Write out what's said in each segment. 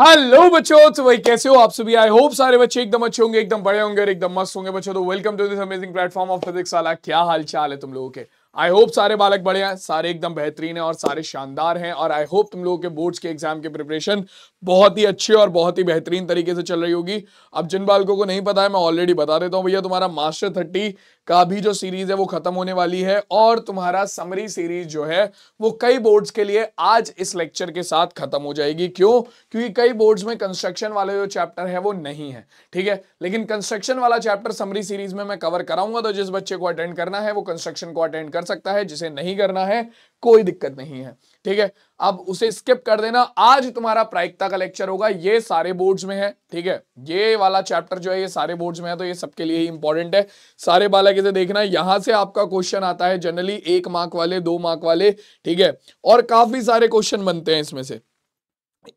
Hello बच्चों, तो भाई कैसे हो आप सभी। आई होप सारे बच्चे एकदम अच्छे होंगे, एकदम बड़े होंगे और एकदम मस्त होंगे। बच्चों तो welcome to this amazing platform of PhysicsWallah. क्या हाल चाल है तुम लोगों के। आई होप सारे बालक बड़े हैं, सारे एकदम बेहतरीन हैं और सारे शानदार हैं। और आई होप तुम लोगों के बोर्ड्स के एग्जाम के प्रिपरेशन बहुत ही अच्छे और बहुत ही बेहतरीन तरीके से चल रही होगी। अब जिन बालकों को नहीं पता है, मैं ऑलरेडी बता देता हूँ भैया, तुम्हारा मास्टर 30 का भी जो सीरीज है वो खत्म होने वाली है और तुम्हारा समरी सीरीज जो है वो कई बोर्ड्स के लिए आज इस लेक्चर के साथ खत्म हो जाएगी। क्यों? क्योंकि कई बोर्ड्स में कंस्ट्रक्शन वाले जो चैप्टर है वो नहीं है, ठीक है। लेकिन कंस्ट्रक्शन वाला चैप्टर समरी सीरीज में मैं कवर कराऊंगा, तो जिस बच्चे को अटेंड करना है वो कंस्ट्रक्शन को अटेंड कर सकता है, जिसे नहीं करना है कोई दिक्कत नहीं है, ठीक है। अब उसे स्किप कर देना। आज तुम्हारा प्रायिकता का लेक्चर होगा, ये सारे बोर्ड्स में है, ठीक है। ये वाला चैप्टर जो है ये सारे बोर्ड्स में है, तो ये सबके लिए ही इंपॉर्टेंट है। सारे बालक इसे देखना। यहां से आपका क्वेश्चन आता है जनरली 1 मार्क वाले, 2 मार्क वाले, ठीक है। और काफी सारे क्वेश्चन बनते हैं इसमें से,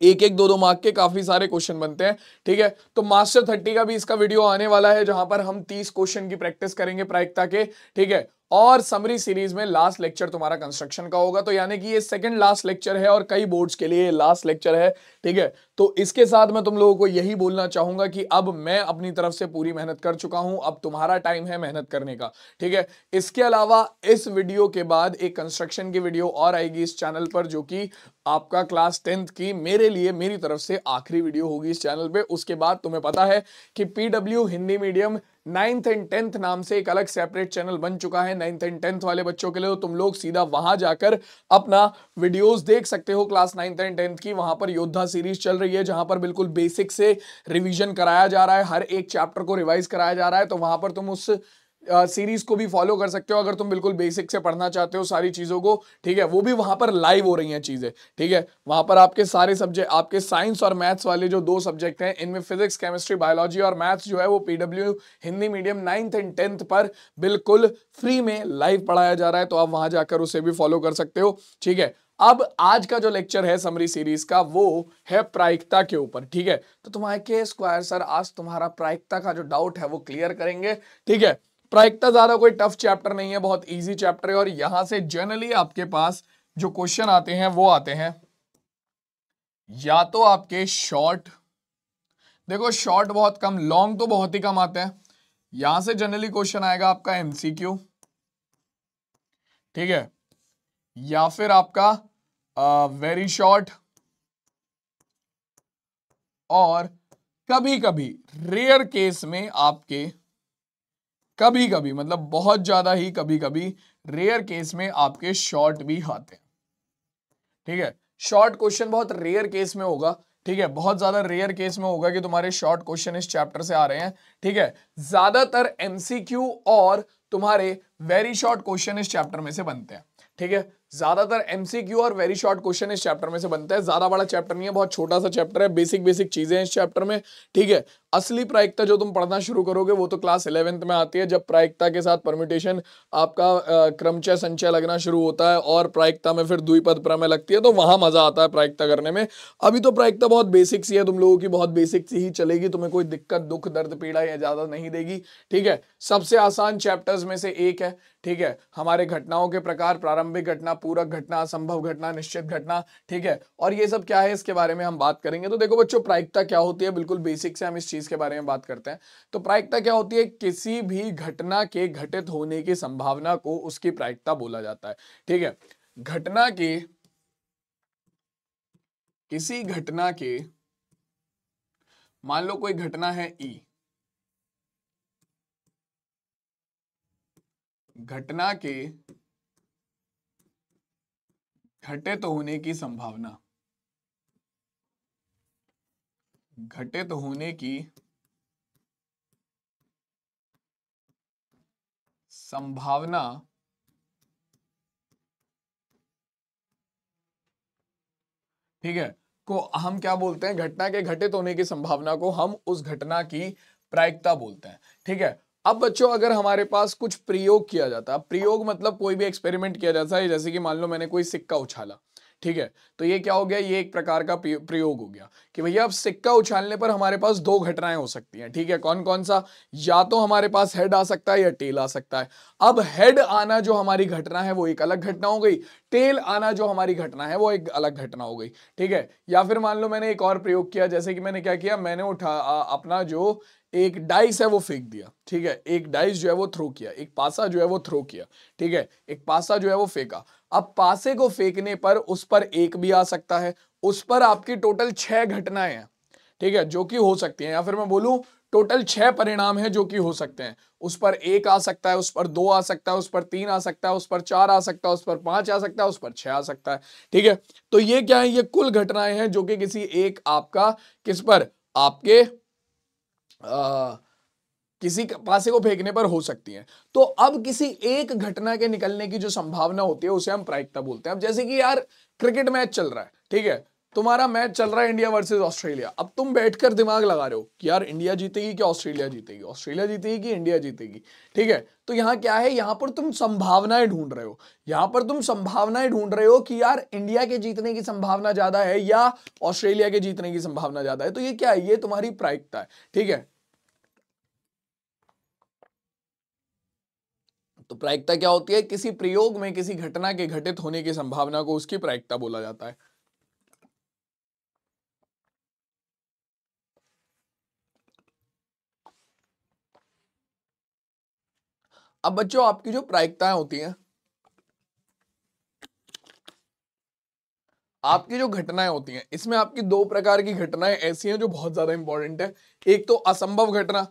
1-1, 2-2 मार्क के काफी सारे क्वेश्चन बनते हैं, ठीक है। तो मास्टर 30 का भी इसका वीडियो आने वाला है, जहां पर हम 30 क्वेश्चन की प्रैक्टिस करेंगे प्रायिकता के, ठीक है। और समरी सीरीज में लास्ट लेक्चर तुम्हारा कंस्ट्रक्शन का होगा, तो यानी कि ये सेकंड लास्ट लेक्चर है और कई बोर्ड्स के लिए लास्ट लेक्चर है, ठीक है। तो इसके साथ मैं तुम लोगों को यही बोलना चाहूंगा कि अब मैं अपनी तरफ से पूरी मेहनत कर चुका हूं, अब तुम्हारा टाइम है मेहनत करने का, ठीक है। इसके अलावा इस वीडियो के बाद एक कंस्ट्रक्शन की वीडियो और आएगी इस चैनल पर, जो कि आपका क्लास 10th की मेरे लिए मेरी तरफ से आखिरी वीडियो होगी इस चैनल पे। उसके बाद तुम्हें पता है कि PW Hindi medium 9th and 10th नाम से एक अलग सेपरेट चैनल बन चुका है 9th and 10th वाले बच्चों के लिए, तो तुम लोग सीधा वहां जाकर अपना वीडियोस देख सकते हो क्लास 9th and 10th की। वहां पर योद्धा सीरीज चल रही है, जहां पर बिल्कुल बेसिक से रिवीजन कराया जा रहा है, हर एक चैप्टर को रिवाइज कराया जा रहा है। तो वहां पर तुम उस सीरीज को भी फॉलो कर सकते हो अगर तुम बिल्कुल बेसिक से पढ़ना चाहते हो सारी चीजों को, ठीक है। वो भी वहां पर लाइव हो रही हैं चीजें, ठीक है। वहां पर आपके सारे सब्जेक्ट, आपके साइंस और मैथ्स वाले जो 2 सब्जेक्ट हैं, इनमें फिजिक्स, केमिस्ट्री, बायोलॉजी और मैथ्स जो है वो PW Hindi medium 9th and 10th पर बिल्कुल फ्री में लाइव पढ़ाया जा रहा है, तो आप वहां जाकर उसे भी फॉलो कर सकते हो, ठीक है। अब आज का जो लेक्चर है समरी सीरीज का वो है प्रायिकता के ऊपर, ठीक है। तो तुम्हारे के स्क्वायर सर आज तुम्हारा प्रायिकता का जो डाउट है वो क्लियर करेंगे, ठीक है। प्रायिकता ज्यादा कोई टफ चैप्टर नहीं है, बहुत इजी चैप्टर है। और यहां से जनरली आपके पास जो क्वेश्चन आते हैं वो आते हैं या तो आपके शॉर्ट, देखो शॉर्ट बहुत कम, लॉन्ग तो बहुत ही कम आते हैं। यहां से जनरली क्वेश्चन आएगा आपका MCQ, ठीक है, या फिर आपका वेरी शॉर्ट, और कभी कभी रेयर केस में आपके मतलब बहुत ज्यादा ही कभी रेयर केस में आपके शॉर्ट भी आते हैं, ठीक है। शॉर्ट क्वेश्चन बहुत रेयर केस में होगा, ठीक है, बहुत ज्यादा रेयर केस में होगा कि तुम्हारे शॉर्ट क्वेश्चन इस चैप्टर से आ रहे हैं, ठीक है। ज्यादातर MCQ और तुम्हारे वेरी शॉर्ट क्वेश्चन इस चैप्टर में से बनते हैं, ठीक है। ज्यादातर MCQ और वेरी शॉर्ट क्वेश्चन इस चैप्टर में से बनता है। ज्यादा बड़ा चैप्टर नहीं है, बहुत छोटा सा चैप्टर है, बेसिक चीजें हैं इस चैप्टर में, ठीक है। असली प्रायिकता जो तुम पढ़ना शुरू करोगे वो तो क्लास 11th में आती है, जब प्रायिकता के साथ परम्यूटेशन आपका क्रमचय संचय लगना शुरू होता है और प्रायिकता में फिर द्विपद प्रमेय लगती है, तो वहां मजा आता है प्रायिकता करने में। अभी तो प्रायिकता बहुत बेसिक सी है तुम लोगों की, बहुत बेसिक सी ही चलेगी, तुम्हें कोई दिक्कत, दुख, दर्द, पीड़ा या ज्यादा नहीं देगी, ठीक है। सबसे आसान चैप्टर्स में से एक है, ठीक है। हमारे घटनाओं के प्रकार, प्रारंभिक घटना, पूरक घटना, असंभव घटना, निश्चित घटना, ठीक है। और ये सब क्या है इसके बारे में हम बात करेंगे। तो देखो बच्चों, प्रायिकता क्या होती है, बिल्कुल बेसिक से हम इस चीज के बारे में बात करते हैं। तो प्रायिकता क्या होती है, किसी भी घटना के घटित होने की संभावना को उसकी प्रायिकता बोला जाता है, ठीक है। घटना के, किसी घटना के, मान लो कोई घटना है E, घटना के घटित होने की संभावना, घटित होने की संभावना ठीक है, को हम क्या बोलते हैं, घटना के घटित होने की संभावना को हम उस घटना की प्रायिकता बोलते हैं, ठीक है। अब बच्चों अगर हमारे पास कुछ प्रयोग किया जाता है, प्रयोग मतलब कोई भी एक्सपेरिमेंट किया जाता है, जैसे कि मान लो मैंने कोई सिक्का उछाला, ठीक है। तो ये क्या हो गया, ये एक प्रकार का प्रयोग हो गया कि भैया अब सिक्का उछालने पर हमारे पास दो घटनाएं हो सकती हैं, ठीक है। कौन कौन सा, या तो हमारे पास हेड आ सकता है या टेल आ सकता है। अब हेड आना जो हमारी घटना है वो एक अलग घटना हो गई, टेल आना जो हमारी घटना है वो एक अलग घटना हो गई, ठीक है। या फिर मान लो मैंने एक और प्रयोग किया, जैसे कि मैंने क्या किया, मैंने उठा अपना जो एक डाइस है वो फेंक दिया, ठीक है। एक डाइस जो है वो थ्रो किया, एक पासा जो है वो थ्रो किया, ठीक है। एक पासा जो है वो फेंका। अब पासे को फेंकने पर उस पर एक भी आ सकता है, उस पर आपकी टोटल 6 घटनाएं हैं, ठीक है, जो कि हो सकती हैं। या फिर मैं बोलूं टोटल 6 परिणाम है जो कि हो सकते हैं। उस पर 1 आ सकता है, उस पर 2 आ सकता है, उस पर 3 आ सकता है, उस पर 4 आ सकता है, उस पर 5 आ सकता है, उस पर 6 आ सकता है, ठीक है। तो ये क्या है, ये कुल घटनाएं हैं जो कि किसी एक आपका किस पर आपके किसी पासे को फेंकने पर हो सकती है। तो अब किसी एक घटना के निकलने की जो संभावना होती है उसे हम प्रायिकता बोलते हैं। अब जैसे कि यार क्रिकेट मैच चल रहा है, ठीक है, तुम्हारा मैच चल रहा है इंडिया वर्सेस ऑस्ट्रेलिया। अब तुम बैठकर दिमाग लगा रहे हो कि यार इंडिया जीतेगी कि ऑस्ट्रेलिया जीतेगी, ऑस्ट्रेलिया जीतेगी कि इंडिया जीतेगी, ठीक है। तो यहाँ क्या है, यहाँ पर तुम संभावनाएं ढूंढ रहे हो, यहाँ पर तुम संभावनाएं ढूंढ रहे हो कि यार इंडिया के जीतने की संभावना ज्यादा है या ऑस्ट्रेलिया के जीतने की संभावना ज्यादा है। तो ये क्या है, ये तुम्हारी प्रायिकता है, ठीक है। तो प्रायिकता क्या होती है, किसी प्रयोग में किसी घटना के घटित होने की संभावना को उसकी प्रायिकता बोला जाता है। अब बच्चों आपकी जो प्रायिकताएं होती हैं, आपकी जो घटनाएं होती हैं, इसमें आपकी 2 प्रकार की घटनाएं ऐसी हैं जो बहुत ज्यादा इंपॉर्टेंट है। एक तो असंभव घटना।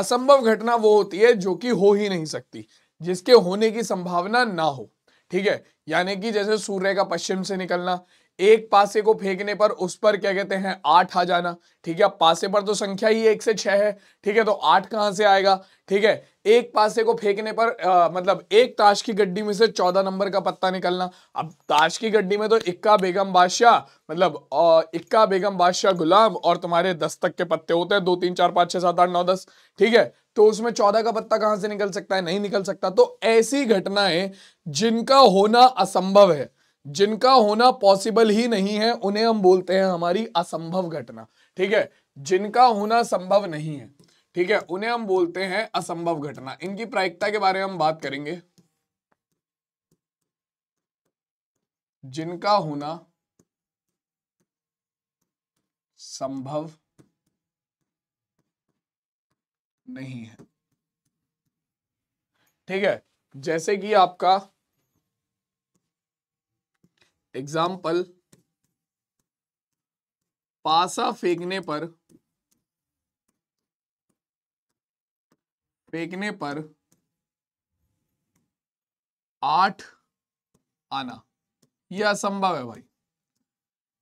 असंभव घटना वो होती है जो कि हो ही नहीं सकती, जिसके होने की संभावना ना हो, ठीक है। यानी कि जैसे सूर्य का पश्चिम से निकलना, एक पासे को फेंकने पर उस पर क्या कहते हैं 8 आ जाना, ठीक है। पासे पर तो संख्या ही 1 से 6 है, ठीक है, तो 8 कहाँ से आएगा, ठीक है। एक पासे को फेंकने पर मतलब एक ताश की गड्डी में से 14 नंबर का पत्ता निकलना। अब ताश की गड्डी में तो इक्का बेगम बादशाह, मतलब इक्का बेगम बादशाह गुलाम और तुम्हारे 10 तक के पत्ते होते हैं, 2 3 4 5 6 7 8 9 10, ठीक है। तो उसमें 14 का पत्ता कहाँ से निकल सकता है, नहीं निकल सकता। तो ऐसी घटनाएं जिनका होना असंभव है, जिनका होना पॉसिबल ही नहीं है, उन्हें हम बोलते हैं हमारी असंभव घटना, ठीक है। जिनका होना संभव नहीं है, ठीक है, उन्हें हम बोलते हैं असंभव घटना। इनकी प्रायिकता के बारे में हम बात करेंगे। जिनका होना संभव नहीं है, ठीक है। जैसे कि आपका एग्जाम्पल, पासा फेंकने पर 8 आना, यह असंभव है भाई,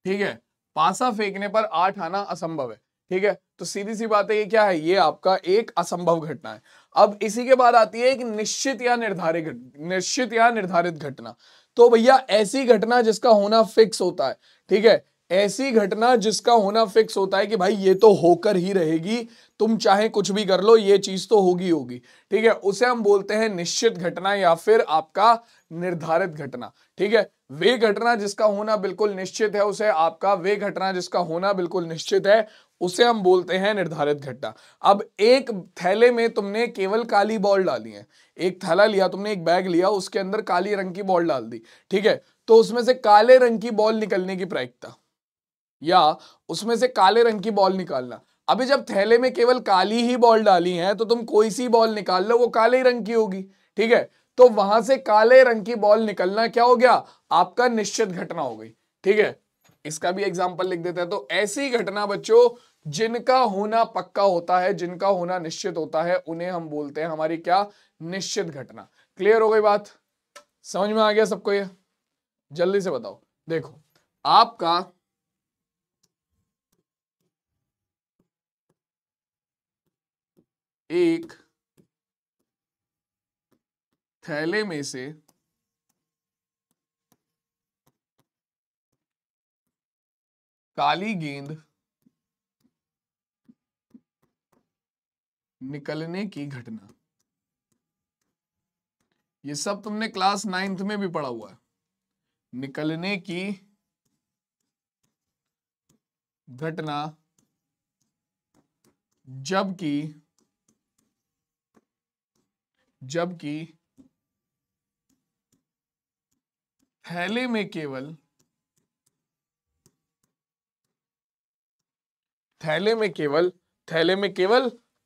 ठीक है। पासा फेंकने पर 8 आना असंभव है, ठीक है। तो सीधी सी बात है, ये क्या है, ये आपका एक असंभव घटना है। अब इसी के बाद आती है एक निश्चित या निर्धारित घटना। तो भैया ऐसी घटना जिसका होना फिक्स होता है, ठीक है, ऐसी घटना जिसका होना फिक्स होता है कि भाई ये तो होकर ही रहेगी, तुम चाहे कुछ भी कर लो ये चीज तो होगी होगी, ठीक है, उसे हम बोलते हैं निश्चित घटना या फिर आपका निर्धारित घटना, ठीक है। वे घटना जिसका होना बिल्कुल निश्चित है, उसे आपका वे घटना जिसका होना बिल्कुल निश्चित है उसे हम बोलते हैं निर्धारित घटना। अब एक थैले में तुमने केवल काली बॉल डाली है, एक थैला लिया तुमने, एक बैग लिया, उसके अंदर काली रंग की बॉल डाल दी, ठीक है। तो उसमें से काले रंग की बॉल निकलने की प्रायिकता या उसमें से काले रंग की बॉल निकालना। अभी जब थैले में केवल काली ही बॉल डाली है तो तुम कोई सी बॉल निकाल लो, वो काले रंग की होगी, ठीक है। तो वहां से काले रंग की बॉल निकलना क्या हो गया, आपका निश्चित घटना हो गई, ठीक है। इसका भी एग्जाम्पल लिख देते हैं। तो ऐसी घटना बच्चों जिनका होना पक्का होता है, जिनका होना निश्चित होता है, उन्हें हम बोलते हैं हमारी क्या, निश्चित घटना। क्लियर हो गई बात, समझ में आ गया सबको? ये जल्दी से बताओ, देखो आपका एक थैले में से काली गेंद निकलने की घटना, ये सब तुमने क्लास 9th में भी पढ़ा हुआ है। निकलने की घटना, जबकि थैले में केवल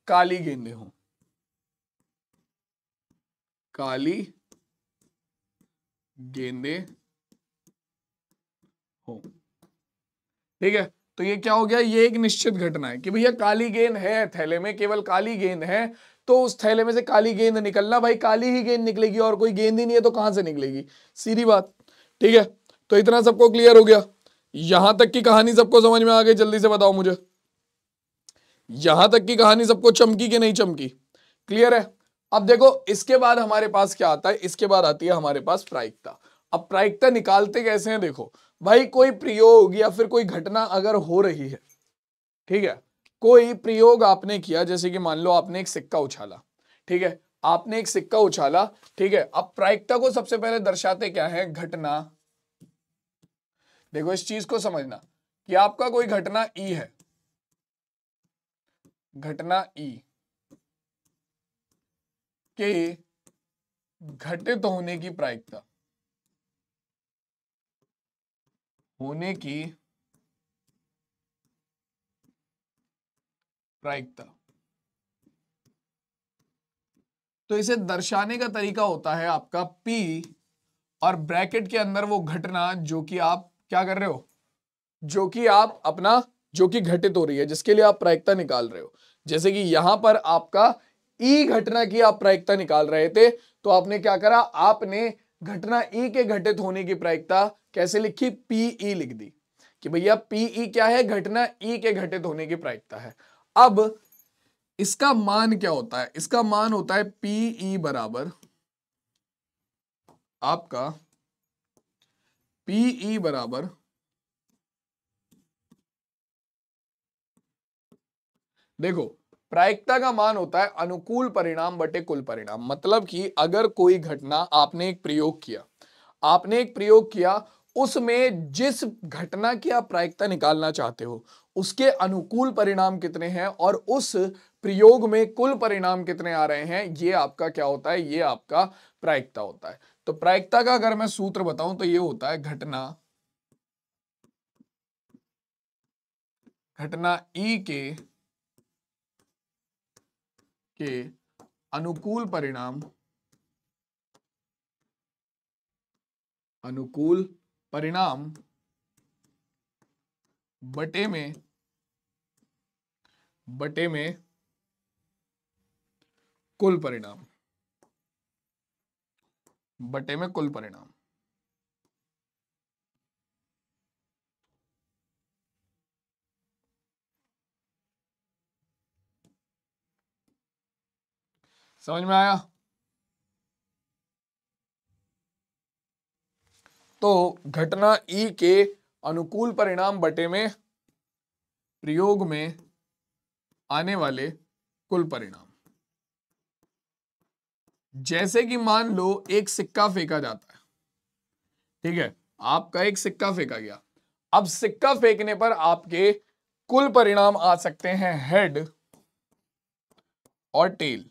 काली गेंदें हों। काली गेंदें हों। ठीक है, तो ये क्या हो गया, ये एक निश्चित घटना है कि भैया काली गेंद है, थैले में केवल काली गेंद है, तो उस थैले में से काली गेंद निकलना, भाई काली ही गेंद निकलेगी और कोई गेंद ही नहीं है तो कहां से निकलेगी, सीधी बात। ठीक है, तो इतना सबको क्लियर हो गया, यहां तक की कहानी सबको समझ में आ गई? जल्दी से बताओ मुझे, यहां तक की कहानी सबको चमकी कि नहीं चमकी? क्लियर है। अब देखो इसके बाद हमारे पास क्या आता है, इसके बाद आती है हमारे पास प्रायिकता। अब प्रायिकता निकालते कैसे हैं, देखो भाई कोई प्रयोग या फिर कोई घटना अगर हो रही है, ठीक है, कोई प्रयोग आपने किया, जैसे कि मान लो आपने एक सिक्का उछाला, ठीक है, आपने एक सिक्का उछाला, ठीक है। अब प्रायिकता को सबसे पहले दर्शाते क्या है, घटना। देखो इस चीज को समझना कि आपका कोई घटना ई है, घटना ई के घटित होने की प्रायिकता, होने की प्रायिकता। तो इसे दर्शाने का तरीका होता है आपका P और ब्रैकेट के अंदर वो घटना जो कि आप क्या कर रहे हो, जो कि आप अपना, जो कि घटित हो रही है, जिसके लिए आप प्रायिकता निकाल रहे हो। जैसे कि यहां पर आपका ई घटना की आप प्रायिकता निकाल रहे थे, तो आपने क्या करा, आपने घटना ई के घटित होने की प्रायिकता कैसे लिखी, पीई लिख दी कि भैया पीई क्या है, घटना ई के घटित होने की प्रायिकता है। अब इसका मान क्या होता है, इसका मान होता है पीई बराबर आपका, पीई बराबर देखो प्रायिकता का मान होता है अनुकूल परिणाम बटे कुल परिणाम। मतलब कि अगर कोई घटना आपने एक प्रयोग किया, आपने एक प्रयोग किया, उसमें जिस घटना की आप प्रायिकता निकालना चाहते हो उसके अनुकूल परिणाम कितने हैं और उस प्रयोग में कुल परिणाम कितने आ रहे हैं, ये आपका क्या होता है, ये आपका प्रायिकता होता है। तो प्रायिकता का अगर मैं सूत्र बताऊं तो ये होता है घटना, घटना ई के अनुकूल परिणाम, अनुकूल परिणाम बटे में कुल परिणाम, बटे में कुल परिणाम। समझ में आया? तो घटना ई के अनुकूल परिणाम बटे में प्रयोग में आने वाले कुल परिणाम। जैसे कि मान लो एक सिक्का फेंका जाता है, ठीक है, आपका एक सिक्का फेंका गया। अब सिक्का फेंकने पर आपके कुल परिणाम आ सकते हैं हेड और टेल,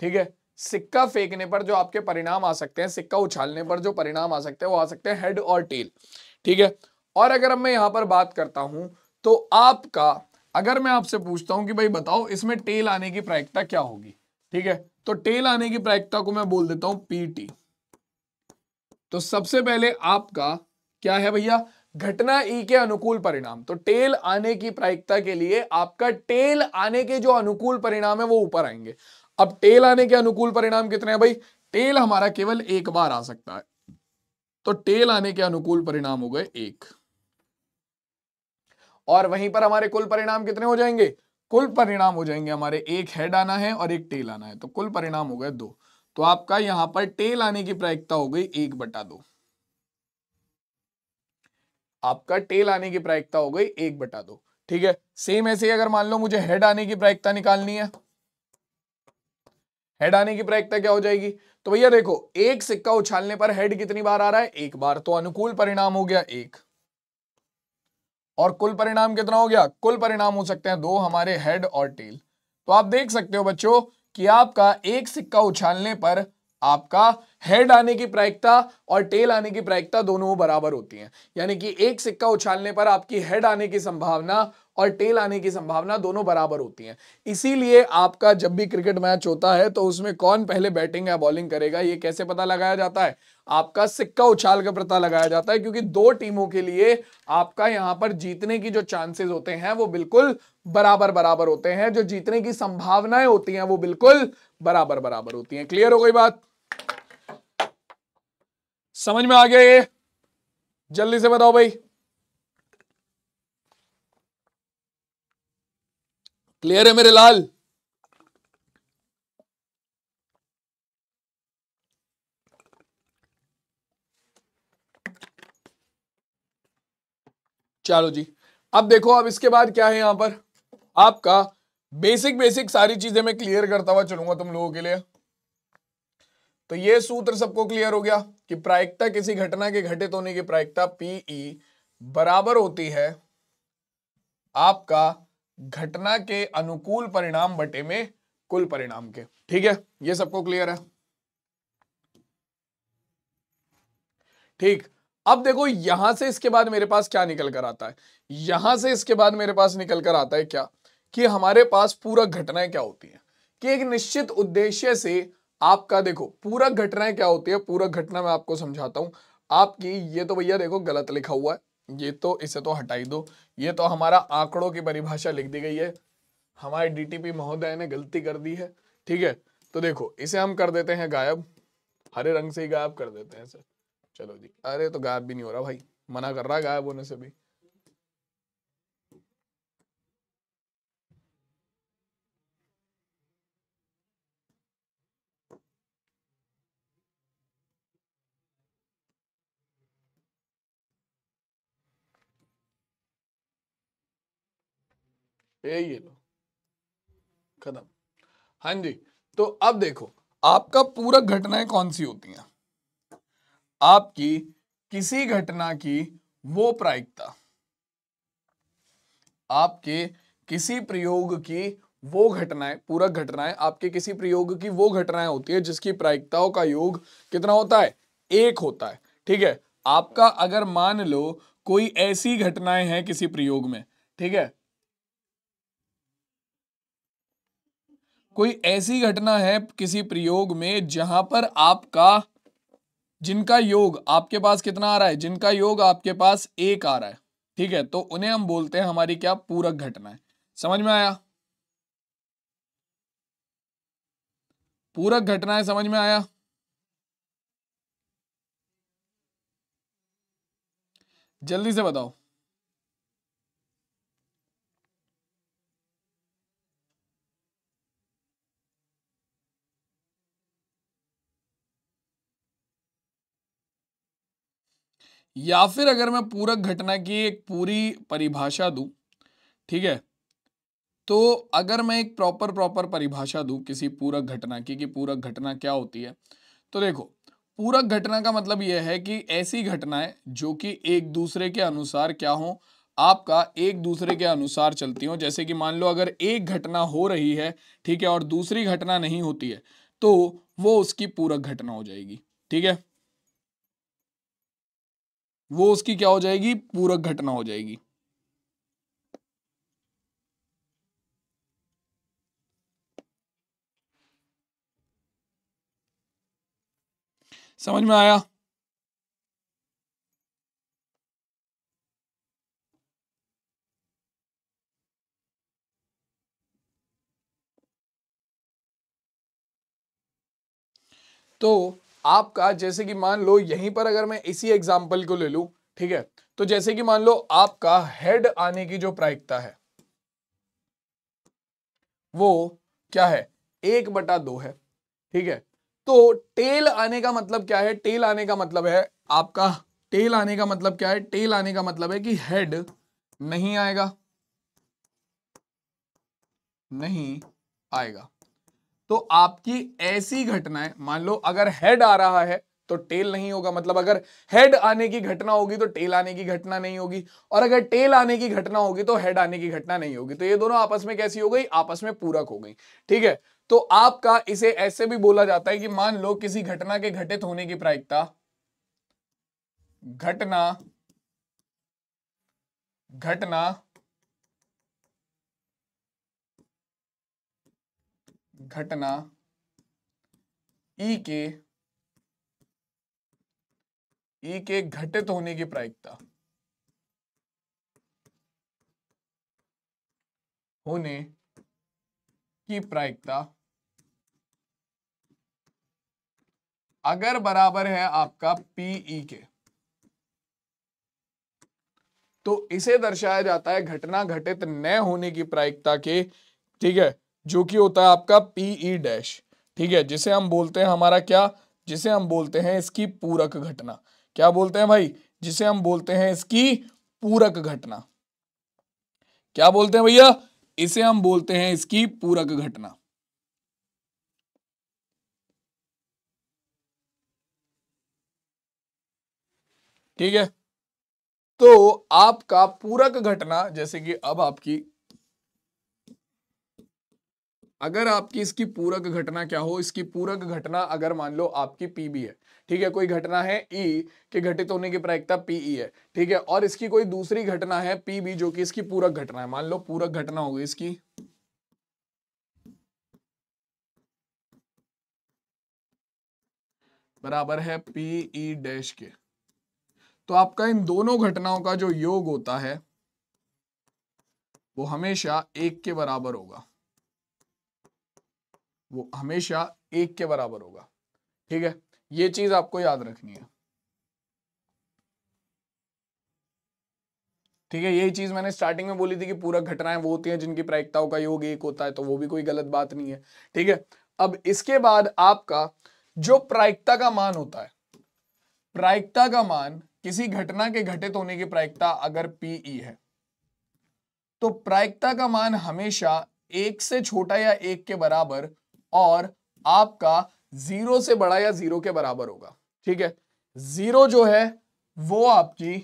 ठीक है। सिक्का फेंकने पर जो आपके परिणाम आ सकते हैं, सिक्का उछालने पर जो परिणाम आ सकते हैं वो आ सकते हैं हेड और टेल, ठीक है। और अगर अब मैं यहाँ पर बात करता हूं तो आपका, अगर मैं आपसे पूछता हूं कि भाई बताओ इसमें टेल आने की प्रायिकता क्या होगी, ठीक है, तो टेल आने की प्रायिकता को मैं बोल देता हूं पीटी। तो सबसे पहले आपका क्या है भैया, घटना ई के अनुकूल परिणाम। तो टेल आने की प्रायिकता के लिए आपका टेल आने के जो अनुकूल परिणाम है वो ऊपर आएंगे। अब टेल आने के अनुकूल परिणाम कितने हैं भाई, टेल हमारा केवल एक बार आ सकता है, तो टेल आने के अनुकूल परिणाम हो गए एक। और वहीं पर हमारे कुल परिणाम कितने हो जाएंगे, कुल परिणाम हो जाएंगे हमारे एक हेड आना है और एक टेल आना है, तो कुल परिणाम हो गए दो। तो आपका यहां पर टेल आने की प्रायिकता हो गई 1/2। आपका टेल आने की प्रायिकता हो गई 1/2, ठीक है। सेम ऐसे ही अगर मान लो मुझे हेड आने की प्रायिकता निकालनी है, हेड आने की प्रायिकता क्या हो जाएगी, तो भैया देखो एक सिक्का उछालने पर हेड कितनी बार आ रहा है, एक बार, तो अनुकूल परिणाम हो गया एक। और कुल परिणाम कितना हो गया, कुल परिणाम हो सकते हैं दो हमारे हेड और टेल। तो आप देख सकते हो बच्चों कि आपका एक सिक्का उछालने पर आपका हेड आने की प्रायिकता और टेल आने की प्रायिकता दोनों बराबर होती हैं, यानी कि एक सिक्का उछालने पर आपकी हेड आने की संभावना और टेल आने की संभावना दोनों बराबर होती हैं। इसीलिए आपका जब भी क्रिकेट मैच होता है तो उसमें कौन पहले बैटिंग या बॉलिंग करेगा ये कैसे पता लगाया जाता है, आपका सिक्का उछाल का पता लगाया जाता है, क्योंकि दो टीमों के लिए आपका यहाँ पर जीतने की जो चांसेस होते हैं वो बिल्कुल बराबर बराबर होते हैं, जो जीतने की संभावनाएं होती हैं वो बिल्कुल बराबर बराबर होती हैं। क्लियर हो गई बात, समझ में आ गया? ये जल्दी से बताओ भाई, क्लियर है मेरे लाल? चलो जी, अब देखो, अब इसके बाद क्या है, यहां पर आपका बेसिक सारी चीजें मैं क्लियर करता हुआ चलूंगा तुम लोगों के लिए। तो ये सूत्र सबको क्लियर हो गया कि प्रायिकता किसी घटना के घटित होने की प्रायिकता पीई बराबर होती है आपका घटना के अनुकूल परिणाम बटे में कुल परिणाम के। ठीक है, ये सबको क्लियर है। ठीक, अब देखो यहां से इसके बाद मेरे पास क्या निकल कर आता है, यहां से इसके बाद मेरे पास निकल कर आता है क्या कि हमारे पास पूरक घटनाएं क्या होती हैं, कि एक निश्चित उद्देश्य से आपका, देखो पूरक घटनाएं क्या होती है, पूरक घटना मैं आपको समझाता हूं। आपकी ये तो भैया देखो गलत लिखा हुआ है, ये तो इसे तो हटाई दो, ये तो हमारा आंकड़ों की परिभाषा लिख दी गई है, हमारे डीटीपी महोदय ने गलती कर दी है। ठीक है, तो देखो इसे हम कर देते हैं गायब, हरे रंग से ही गायब कर देते हैं सर। चलो जी, अरे तो गायब भी नहीं हो रहा भाई, मना कर रहा है गायब होने से भी। ये लो खत्म। हाँ जी, तो अब देखो आपका पूरक घटनाएं कौन सी होती हैं, आपकी किसी घटना की वो प्रायिकता, आपके किसी प्रयोग की वो घटनाएं, पूरक घटनाएं आपके किसी प्रयोग की वो घटनाएं होती है जिसकी प्रायिकताओं का योग कितना होता है, एक होता है। ठीक है, आपका अगर मान लो कोई ऐसी घटनाएं हैं किसी प्रयोग में, ठीक है, कोई ऐसी घटना है किसी प्रयोग में जहां पर आपका, जिनका योग आपके पास कितना आ रहा है, जिनका योग आपके पास एक आ रहा है, ठीक है, तो उन्हें हम बोलते हैं हमारी क्या, पूरक घटना है। समझ में आया, पूरक घटना है, समझ में आया? जल्दी से बताओ। या फिर अगर मैं पूरक घटना की एक पूरी परिभाषा दूं, ठीक है, तो अगर मैं एक प्रॉपर परिभाषा दूं किसी पूरक घटना की कि पूरक घटना क्या होती है, तो देखो पूरक घटना का मतलब यह है कि ऐसी घटनाएं जो कि एक दूसरे के अनुसार क्या हों, आपका एक दूसरे के अनुसार चलती हों। जैसे कि मान लो अगर एक घटना हो रही है, ठीक है, और दूसरी घटना नहीं होती है, तो वो उसकी पूरक घटना हो जाएगी। ठीक है, वो उसकी क्या हो जाएगी, पूरक घटना हो जाएगी। समझ में आया? तो आपका जैसे कि मान लो यहीं पर अगर मैं इसी एग्जाम्पल को ले लूं, ठीक है, तो जैसे कि मान लो आपका हेड आने की जो प्रायिकता है वो क्या है, 1/2 है। ठीक है, तो टेल आने का मतलब क्या है, टेल आने का मतलब है आपका, टेल आने का मतलब क्या है, टेल आने का मतलब है कि हेड नहीं आएगा, नहीं आएगा। तो आपकी ऐसी घटनाएं, मान लो अगर हेड आ रहा है तो टेल नहीं होगा। मतलब अगर हेड आने की घटना होगी तो टेल आने की घटना नहीं होगी, और अगर टेल आने की घटना होगी तो हेड आने की घटना नहीं होगी। तो ये दोनों आपस में कैसी हो गई, आपस में पूरक हो गई। ठीक है, तो आपका इसे ऐसे भी बोला जाता है कि मान लो किसी घटना के घटित होने की प्रायिकता, घटना घटना घटना ई के घटित होने की प्रायिकता अगर बराबर है आपका पीई के, तो इसे दर्शाया जाता है घटना घटित न होने की प्रायिकता के। ठीक है, जो कि होता है आपका पीई डैश। ठीक है, जिसे हम बोलते हैं हमारा क्या, जिसे हम बोलते हैं इसकी पूरक घटना। क्या बोलते हैं भाई, जिसे हम बोलते हैं इसकी पूरक घटना। क्या बोलते हैं भैया, इसे हम बोलते हैं इसकी पूरक घटना। ठीक है, तो आपका पूरक घटना, जैसे कि अब आपकी अगर आपकी इसकी पूरक घटना क्या हो, इसकी पूरक घटना अगर मान लो आपकी पीबी है। ठीक है, कोई घटना है ई के घटित होने की प्रायिकता पीई है। ठीक है, और इसकी कोई दूसरी घटना है पीबी जो कि इसकी पूरक घटना है। मान लो पूरक घटना होगी इसकी, बराबर है पीई डैश के, तो आपका इन दोनों घटनाओं का जो योग होता है वो हमेशा एक के बराबर होगा, वो हमेशा एक के बराबर होगा। ठीक है, ये चीज आपको याद रखनी है। ठीक है, यही चीज मैंने स्टार्टिंग में बोली थी कि पूरक घटनाएं वो होती हैं जिनकी प्रायिकताओं का योग एक होता है, तो वो भी कोई गलत बात नहीं है। ठीक है, अब इसके बाद आपका जो प्रायिकता का मान होता है, प्रायिकता का मान किसी घटना के घटित होने की प्रायिकता अगर पीई है, तो प्रायिकता का मान हमेशा एक से छोटा या एक के बराबर और आपका 0 से बड़ा या 0 के बराबर होगा। ठीक है, 0 जो है वो आपकी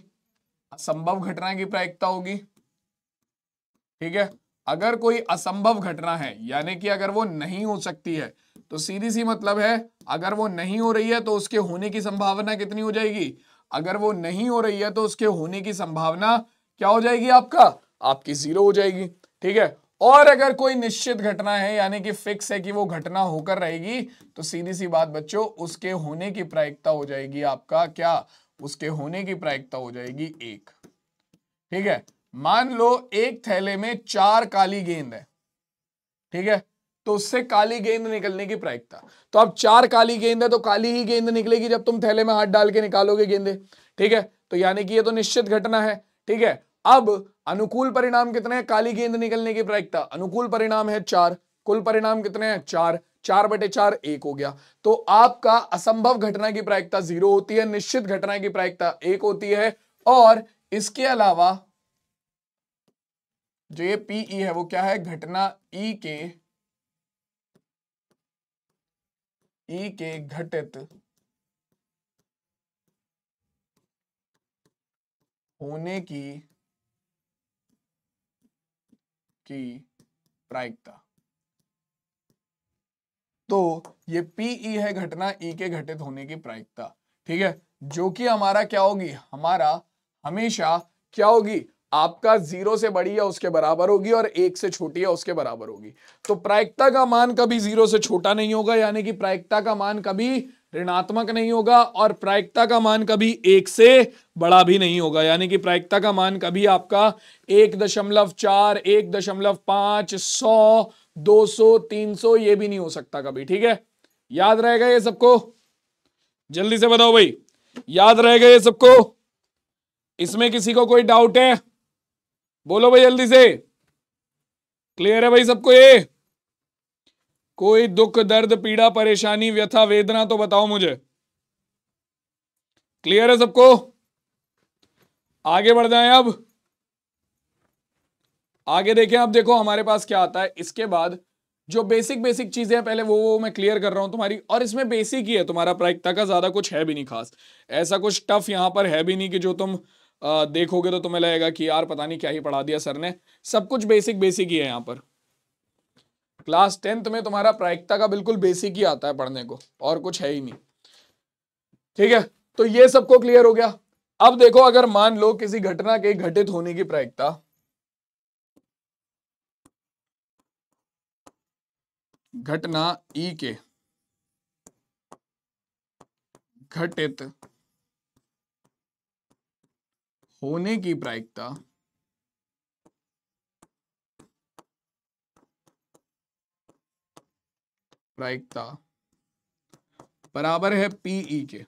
असंभव घटना की प्रायिकता होगी। ठीक है, अगर कोई असंभव घटना है यानी कि अगर वो नहीं हो सकती है, तो सीधी सी मतलब है अगर वो नहीं हो रही है तो उसके होने की संभावना कितनी हो जाएगी, अगर वो नहीं हो रही है तो उसके होने की संभावना क्या हो जाएगी, आपकी 0 हो जाएगी। ठीक है, और अगर कोई निश्चित घटना है यानी कि फिक्स है कि वो घटना होकर रहेगी, तो सीधी सी बात बच्चों, उसके होने की प्रायिकता हो जाएगी आपका क्या, उसके होने की प्रायिकता हो जाएगी 1। ठीक है, मान लो एक थैले में 4 काली गेंद है। ठीक है, तो उससे काली गेंद निकलने की प्रायिकता, तो अब 4 काली गेंद है तो काली ही गेंद निकलेगी जब तुम थैले में हाथ डाल के निकालोगे गेंदे। ठीक है, तो यानी कि ये तो निश्चित घटना है। ठीक है, अब अनुकूल परिणाम कितने हैं, काली गेंद निकलने की प्रायिकता अनुकूल परिणाम है 4, कुल परिणाम कितने हैं 4, 4/4 1 हो गया। तो आपका असंभव घटना की प्रायिकता 0 होती है, निश्चित घटना की प्रायिकता 1 होती है, और इसके अलावा जो ये पीई है वो क्या है, घटना ई के घटित होने की प्रायिकता। तो ये पीई है घटना ई के घटित होने की प्रायिकता। ठीक है, जो कि हमारा क्या होगी, हमारा हमेशा क्या होगी, आपका 0 से बड़ी या उसके बराबर होगी और 1 से छोटी या उसके बराबर होगी। तो प्रायिकता का मान कभी 0 से छोटा नहीं होगा, यानी कि प्रायिकता का मान कभी ऋणात्मक नहीं होगा, और प्रायिकता का मान कभी 1 से बड़ा भी नहीं होगा, यानी कि प्रायिकता का मान कभी आपका 1.4, 1.5, 100, 200, 300 ये भी नहीं हो सकता कभी। ठीक है, याद रहेगा ये सबको, जल्दी से बताओ भाई, याद रहेगा ये सबको, इसमें किसी को कोई डाउट है, बोलो भाई जल्दी से। क्लियर है भाई सबको ये, कोई दुख दर्द पीड़ा परेशानी व्यथा वेदना तो बताओ मुझे। क्लियर है सबको, आगे बढ़ जाएं। अब आगे देखें, आप देखो हमारे पास क्या आता है। इसके बाद जो बेसिक चीजें पहले वो मैं क्लियर कर रहा हूँ तुम्हारी। और इसमें बेसिक ही है तुम्हारा प्रायिकता का, ज्यादा कुछ है भी नहीं खास, ऐसा कुछ टफ यहाँ पर है भी नहीं कि जो तुम देखोगे तो तुम्हें लगेगा कि यार पता नहीं क्या ही पढ़ा दिया सर ने। सब कुछ बेसिक ही है यहाँ पर। क्लास 10th में तुम्हारा प्रायिकता का बिल्कुल बेसिक ही आता है पढ़ने को, और कुछ है ही नहीं। ठीक है, तो ये सबको क्लियर हो गया। अब देखो, अगर मान लो किसी घटना के घटित होने की प्रायिकता घटना ई के घटित होने की प्रायिकता बराबर है पीई के,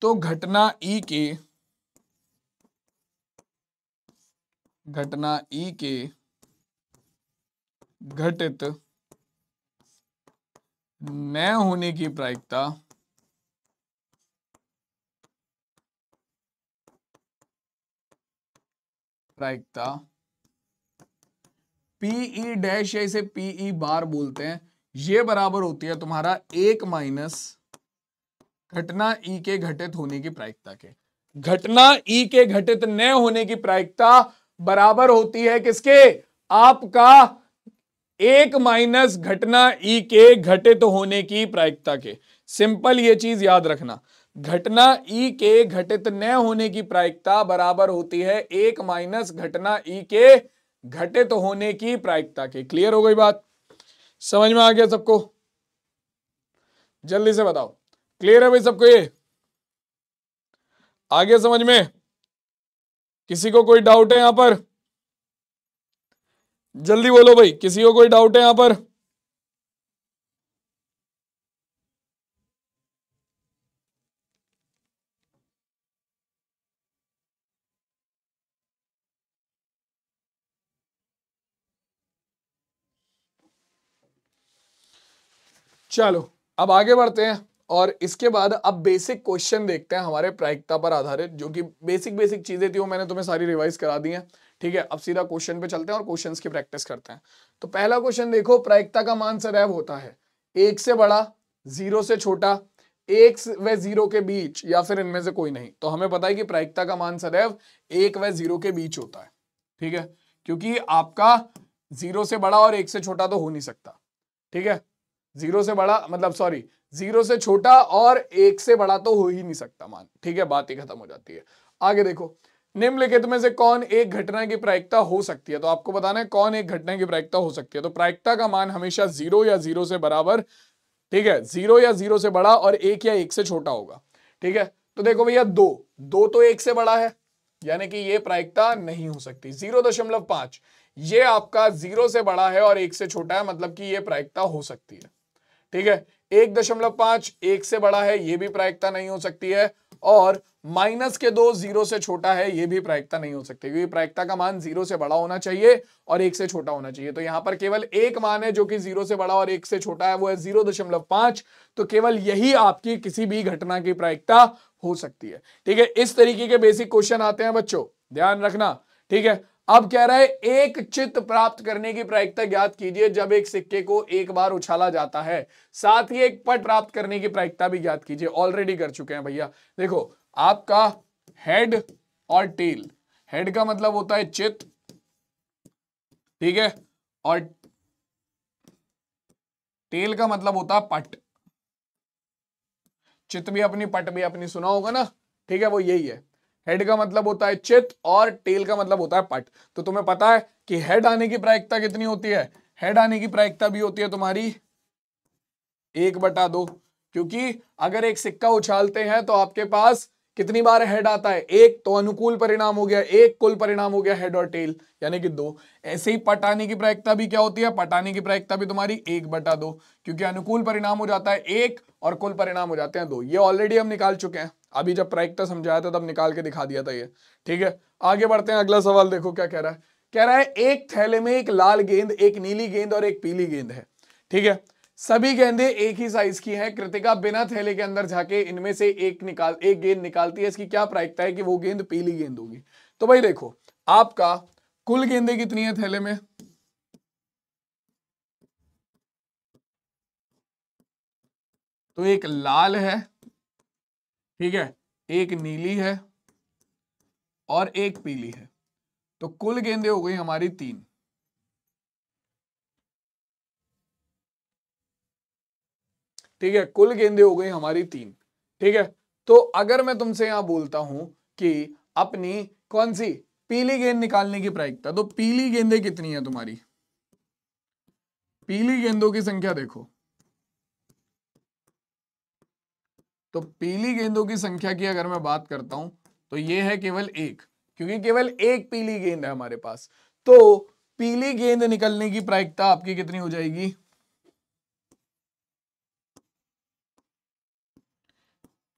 तो घटना ई के घटित न होने की प्रायिकता पीई डैश, इसे पीई बार बोलते हैं, ये बराबर होती है तुम्हारा 1 माइनस घटना ई के घटित होने की प्रायिकता के। घटना ई के घटित न होने की प्रायिकता बराबर होती है किसके? आपका 1 माइनस घटना ई के घटित होने की प्रायिकता के। सिंपल ये चीज याद रखना, घटना ई के घटित न होने की प्रायिकता बराबर होती है 1 माइनस घटना ई के घटित होने की प्रायिकता के। क्लियर हो गई बात? समझ में आ गया सबको? जल्दी से बताओ, क्लियर है भाई सबको? ये आगे समझ में किसी को कोई डाउट है यहां पर? जल्दी बोलो भाई, किसी को कोई डाउट है यहां पर? चलो अब आगे बढ़ते हैं, और इसके बाद अब बेसिक क्वेश्चन देखते हैं हमारे प्रायिकता पर आधारित, जो कि बेसिक चीजें थी वो मैंने तुम्हें सारी रिवाइज करा दी हैं। ठीक है, अब सीधा क्वेश्चन पे चलते हैं और क्वेश्चंस की प्रैक्टिस करते हैं। तो पहला क्वेश्चन देखो, प्रायिकता का मान सदैव होता है 1 से बड़ा, 0 से छोटा, 1 व 0 के बीच, या फिर इनमें से कोई नहीं। तो हमें पता है कि प्रायिकता का मान सदैव 1 व 0 के बीच होता है। ठीक है, क्योंकि आपका 0 से बड़ा और 1 से छोटा तो हो नहीं सकता। ठीक है, 0 से छोटा और 1 से बड़ा तो हो ही नहीं सकता मान। ठीक है, बात ही खत्म हो जाती है। आगे देखो, निम्नलिखित में से कौन एक घटना की प्रायिकता हो सकती है? तो आपको बताना है कौन एक घटना की प्रायिकता हो सकती है। तो प्रायिकता का मान हमेशा 0 या 0 से बराबर, ठीक है, 0 या 0 से बड़ा और 1 या 1 से छोटा होगा। ठीक है, तो देखो भैया 2 तो 1 से बड़ा है, यानी कि ये प्रायिकता नहीं हो सकती। 0.5 ये आपका 0 से बड़ा है और 1 से छोटा है, मतलब कि ये प्रायिकता हो सकती है। ठीक है, 1.5 1 से बड़ा है, ये भी प्रायिकता नहीं हो सकती है, और -2 0 से छोटा है, ये भी प्रायिकता नहीं हो सकती, क्योंकि प्रायिकता का मान 0 से बड़ा होना चाहिए और 1 से छोटा होना चाहिए। तो यहाँ पर केवल एक मान है जो कि 0 से बड़ा और 1 से छोटा है, वो है 0.5। तो केवल यही आपकी किसी भी घटना की प्रायिकता हो सकती है। ठीक है, इस तरीके के बेसिक क्वेश्चन आते हैं बच्चों, ध्यान रखना। ठीक है, अब कह रहा है एक चित्त प्राप्त करने की प्रायिकता ज्ञात कीजिए जब एक सिक्के को एक बार उछाला जाता है, साथ ही एक पट प्राप्त करने की प्रायिकता भी ज्ञात कीजिए। ऑलरेडी कर चुके हैं भैया। देखो, आपका हेड और टेल, हेड का मतलब होता है चित्त, ठीक है, और टेल का मतलब होता है पट। चित्त भी अपनी पट भी अपनी, सुना होगा ना? ठीक है, वो यही है। हेड का मतलब होता है चित्त और टेल का मतलब होता है पट। तो तुम्हें पता है कि हेड आने की प्रायिकता कितनी होती है? हेड आने की प्रायिकता भी होती है तुम्हारी 1/2, क्योंकि अगर एक सिक्का उछालते हैं तो आपके पास कितनी बार हेड आता है? 1, तो अनुकूल परिणाम हो गया 1, कुल परिणाम हो गया हेड और टेल, यानी कि 2। ऐसे ही पट आने की प्रायिकता भी क्या होती है? पट आने की प्रायिकता भी तुम्हारी 1/2, क्योंकि अनुकूल परिणाम हो जाता है 1 और कुल परिणाम हो जाते हैं 2। ये ऑलरेडी हम निकाल चुके हैं, अभी जब प्रायिकता समझाया था तब निकाल के दिखा दिया था ये। ठीक है, आगे बढ़ते हैं। अगला सवाल देखो क्या कह रहा है। कह रहा है एक थैले में एक लाल गेंद, एक नीली गेंद और एक पीली गेंद है। ठीक है, सभी गेंदें एक ही साइज की हैं। कृतिका बिना थैले के अंदर जाके इनमें से एक गेंद निकालती है। इसकी क्या प्रायिकता है कि वो गेंद पीली गेंद होगी? तो भाई देखो, आपका कुल गेंदें कितनी है थैले में? तो एक लाल है, ठीक है, एक नीली है और एक पीली है। तो कुल गेंदें हो गई हमारी 3। ठीक है, कुल गेंदें हो गई हमारी 3। ठीक है, तो अगर मैं तुमसे यहां बोलता हूं कि अपनी कौन सी पीली गेंद निकालने की प्रायिकता, तो पीली गेंदें कितनी है तुम्हारी, पीली गेंदों की संख्या देखो, तो पीली गेंदों की संख्या की अगर मैं बात करता हूं तो ये है केवल 1, क्योंकि केवल 1 पीली गेंद है हमारे पास। तो पीली गेंद निकलने की प्रायिकता आपकी कितनी हो जाएगी,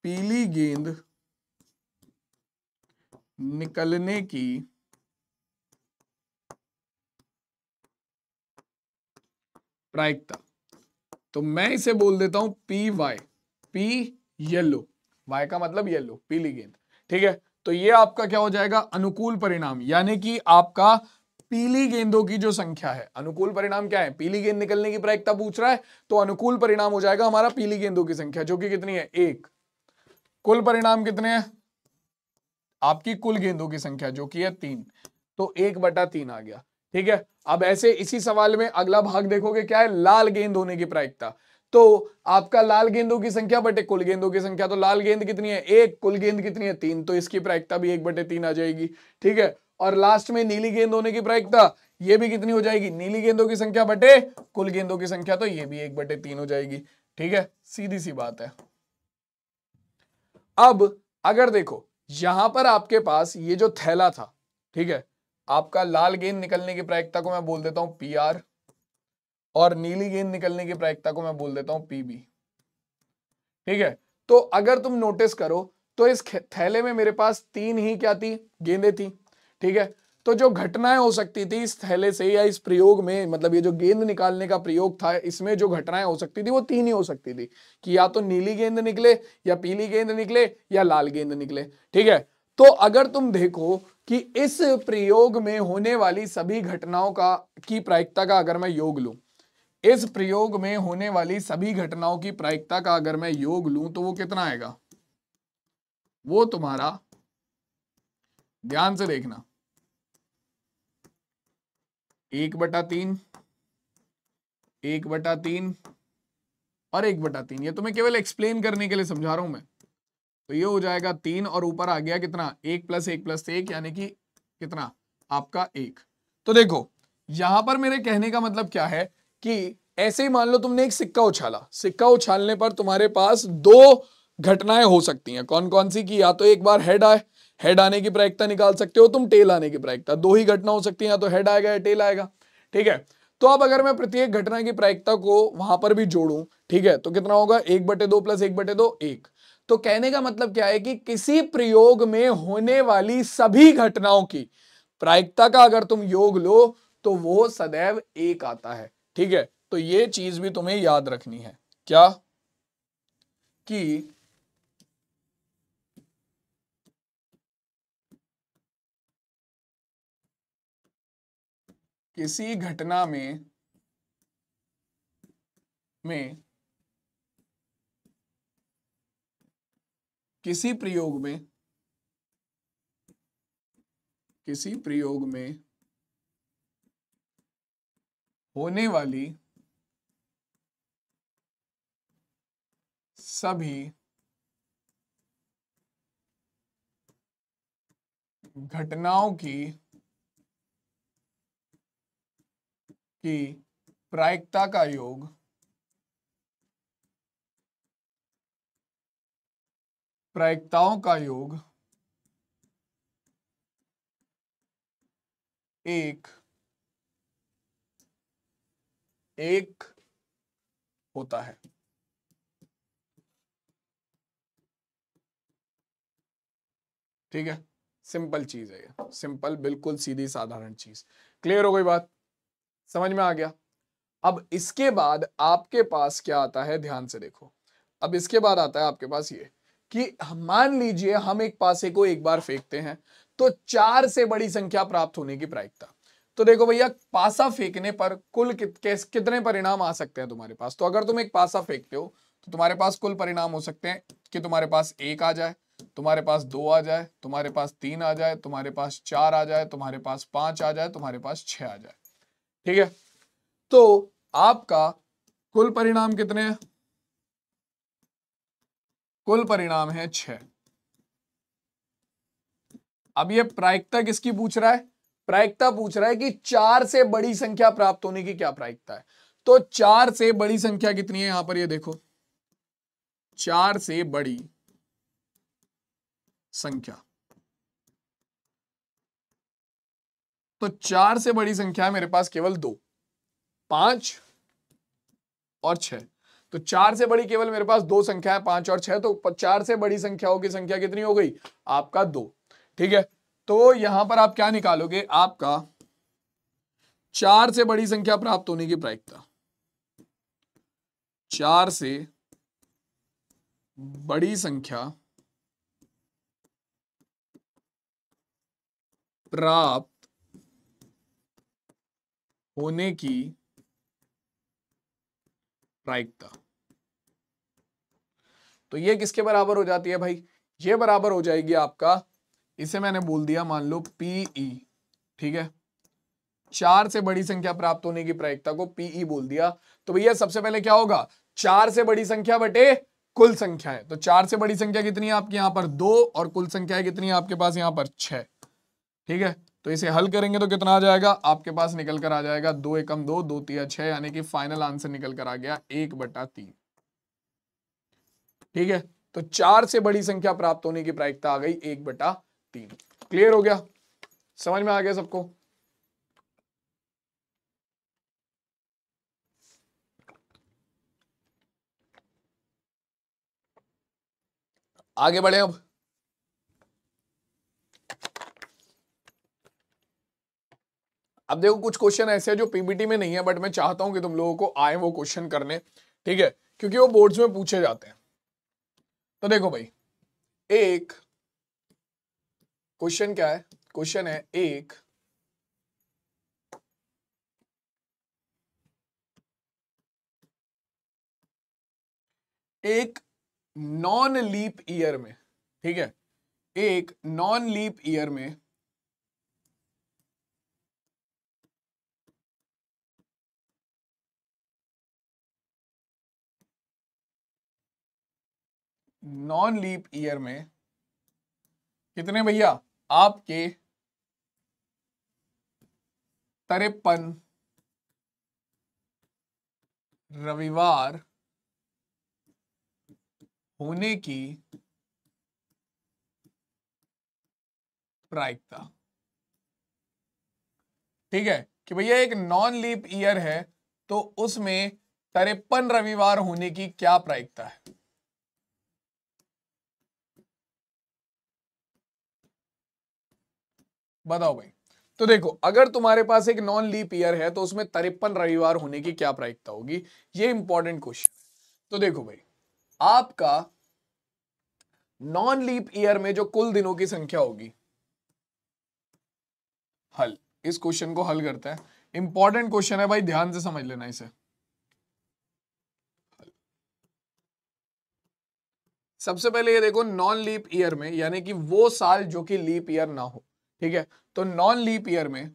पीली गेंद निकलने की प्रायिकता, तो मैं इसे बोल देता हूं PY, पी येलो, वाई का मतलब येलो, पीली गेंद। ठीक है, तो ये आपका क्या हो जाएगा, अनुकूल परिणाम, यानी कि आपका पीली गेंदों की जो संख्या है, अनुकूल परिणाम क्या है, पीली गेंद निकलने की प्रायिकता पूछ रहा है, तो अनुकूल परिणाम हो जाएगा हमारा पीली गेंदों की संख्या, जो कि कितनी है 1। कुल परिणाम कितने हैं आपकी, कुल गेंदों की संख्या जो कि है 3, तो 1/3 आ गया। ठीक है, अब ऐसे इसी सवाल में अगला भाग देखोगे क्या है, लाल गेंद होने की प्रायिकता। तो आपका लाल गेंदों की संख्या बटे कुल गेंदों की संख्या, तो लाल गेंद कितनी है 1, कुल गेंद कितनी है 3, तो इसकी प्रायिकता भी 1/3 आ जाएगी। ठीक है, और लास्ट में नीली गेंद होने की प्रायिकता, ये भी कितनी हो जाएगी, नीली गेंदों की संख्या बटे कुल गेंदों की संख्या, तो ये भी 1/3 हो जाएगी। ठीक है, सीधी सी बात है। अब अगर देखो यहां पर आपके पास ये जो थैला था, ठीक है, आपका लाल गेंद निकलने की प्रायिकता को मैं बोल देता हूं PR, और नीली गेंद निकलने की प्रायिकता को मैं बोल देता हूं PB। ठीक है, तो अगर तुम नोटिस करो तो इस थैले में मेरे पास 3 ही क्या थी, गेंदें थी। ठीक है, तो जो घटनाएं हो सकती थी इस थैले से या इस प्रयोग में, मतलब ये जो गेंद निकालने का प्रयोग था, इसमें जो घटनाएं हो सकती थी वो 3 ही हो सकती थी, कि या तो नीली गेंद निकले, या पीली गेंद निकले, या लाल गेंद निकले। ठीक है, तो अगर तुम देखो कि इस प्रयोग में होने वाली सभी घटनाओं का की प्रायिकता का अगर मैं योग लूं, इस प्रयोग में होने वाली सभी घटनाओं की प्रायिकता का अगर मैं योग लूं तो वो कितना आएगा, वो तुम्हारा ध्यान से देखना 1/3, 1/3 और 1/3, ये तुम्हें केवल एक्सप्लेन करने के लिए समझा रहा हूं मैं। तो ये हो जाएगा 3 और ऊपर आ गया कितना 1 + 1 + 1, यानी कि कितना आपका 1। तो देखो यहां पर मेरे कहने का मतलब क्या है कि ऐसे ही मान लो तुमने एक सिक्का उछाला, सिक्का उछालने पर तुम्हारे पास 2 घटनाएं हो सकती हैं, कौन कौन सी, की या तो एक बार हेड आए, हेड आने की प्रायिकता निकाल सकते हो तुम, टेल आने की प्रायिकता, 2 ही घटना हो सकती है, या तो हेड आएगा या टेल आएगा। ठीक है, तो अब अगर मैं प्रत्येक घटना की प्रायिकता को वहां पर भी जोड़ूं, ठीक है, तो कितना होगा 1/2 + 1/2, 1। तो कहने का मतलब क्या है कि किसी प्रयोग में होने वाली सभी घटनाओं की प्रायिकता का अगर तुम योग लो तो वो सदैव 1 आता है। ठीक है, तो ये चीज भी तुम्हें याद रखनी है, क्या कि किसी घटना में किसी प्रयोग में होने वाली सभी घटनाओं की प्रायिकता का योग प्रायिकताओं का योग 1 होता है। ठीक है, सिंपल चीज है ये, सिंपल, बिल्कुल सीधी साधारण चीज। क्लियर हो गई बात, समझ में आ गया। अब इसके बाद आपके पास क्या आता है, ध्यान से देखो, अब इसके बाद आता है आपके पास ये कि मान लीजिए हम एक पासे को एक बार फेंकते हैं तो 4 से बड़ी संख्या प्राप्त होने की प्रायिकता। तो देखो भैया, पासा फेंकने पर कुल कितने परिणाम आ सकते हैं तुम्हारे पास। तो अगर तुम एक पासा फेंकते हो तो तुम्हारे पास कुल परिणाम हो सकते हैं कि तुम्हारे पास 1 आ जाए, तुम्हारे पास 2 आ जाए, तुम्हारे पास 3 आ जाए, तुम्हारे पास 4 आ जाए, तुम्हारे पास 5 आ जाए, तुम्हारे पास 6 आ जाए। ठीक है, तो आपका कुल परिणाम कितने हैं? कुल परिणाम है 6। अब ये प्रायिकता किसकी पूछ रहा है? प्रायिकता पूछ रहा है कि 4 से बड़ी संख्या प्राप्त होने की क्या प्रायिकता है। तो 4 से बड़ी संख्या कितनी है? यहां पर ये देखो, 4 से बड़ी संख्या। तो 4 से बड़ी संख्या मेरे पास केवल 2, 5 और 6। तो 4 से बड़ी केवल मेरे पास 2 संख्या है, 5 और 6। तो 4 से बड़ी संख्याओं की संख्या कितनी हो गई? आपका 2। ठीक है, तो यहां पर आप क्या निकालोगे? आपका 4 से बड़ी संख्या प्राप्त होने की प्रायिकता, 4 से बड़ी संख्या प्राप्त होने की प्रायिकता। तो ये किसके बराबर हो जाती है भाई? ये बराबर हो जाएगी आपका, इसे मैंने बोल दिया मान लो पीई। ठीक है, 4 से बड़ी संख्या प्राप्त होने की प्रायिकता को पीई बोल दिया। तो भैया सबसे पहले क्या होगा? 4 से बड़ी संख्या बटे कुल संख्या है। तो 4 से बड़ी संख्या कितनी है आपकी? यहाँ पर 2, और कुल संख्या कितनी है आपके पास? यहाँ पर 6। ठीक है, तो इसे हल करेंगे तो कितना आ जाएगा आपके पास? निकल कर आ जाएगा 2 एकम 2, 2 तिया 6, यानी कि फाइनल आंसर निकल कर आ गया 1/3। ठीक है, तो 4 से बड़ी संख्या प्राप्त होने की प्रायिकता आ गई 1/3। क्लियर हो गया? समझ में आ गया सबको? आगे बढ़े अब। देखो कुछ क्वेश्चन ऐसे हैं जो पीबीटी में नहीं है, बट मैं चाहता हूं कि तुम लोगों को आए वो क्वेश्चन करने। ठीक है, क्योंकि वो बोर्ड्स में पूछे जाते हैं। तो देखो भाई, एक क्वेश्चन क्या है? क्वेश्चन है एक एक नॉन लीप ईयर में, ठीक है, एक नॉन लीप ईयर में कितने भैया आपके 53 रविवार होने की प्रायिकता। ठीक है, कि भैया एक नॉन लीप ईयर है तो उसमें 53 रविवार होने की क्या प्रायिकता है? बताओ भाई। तो देखो, अगर तुम्हारे पास एक नॉन लीप ईयर है तो उसमें 53 रविवार होने की क्या प्रायिकता होगी? ये इंपॉर्टेंट क्वेश्चन है। तो देखो भाई, आपका नॉन लीप ईयर में जो कुल दिनों की संख्या होगी, हल इस क्वेश्चन को हल करते हैं। इंपॉर्टेंट क्वेश्चन है भाई, ध्यान से समझ लेना इसे। सबसे पहले ये देखो, नॉन लीप ईयर में, यानी कि वो साल जो कि लीप ईयर ना हो, ठीक है, तो नॉन लीप ईयर में,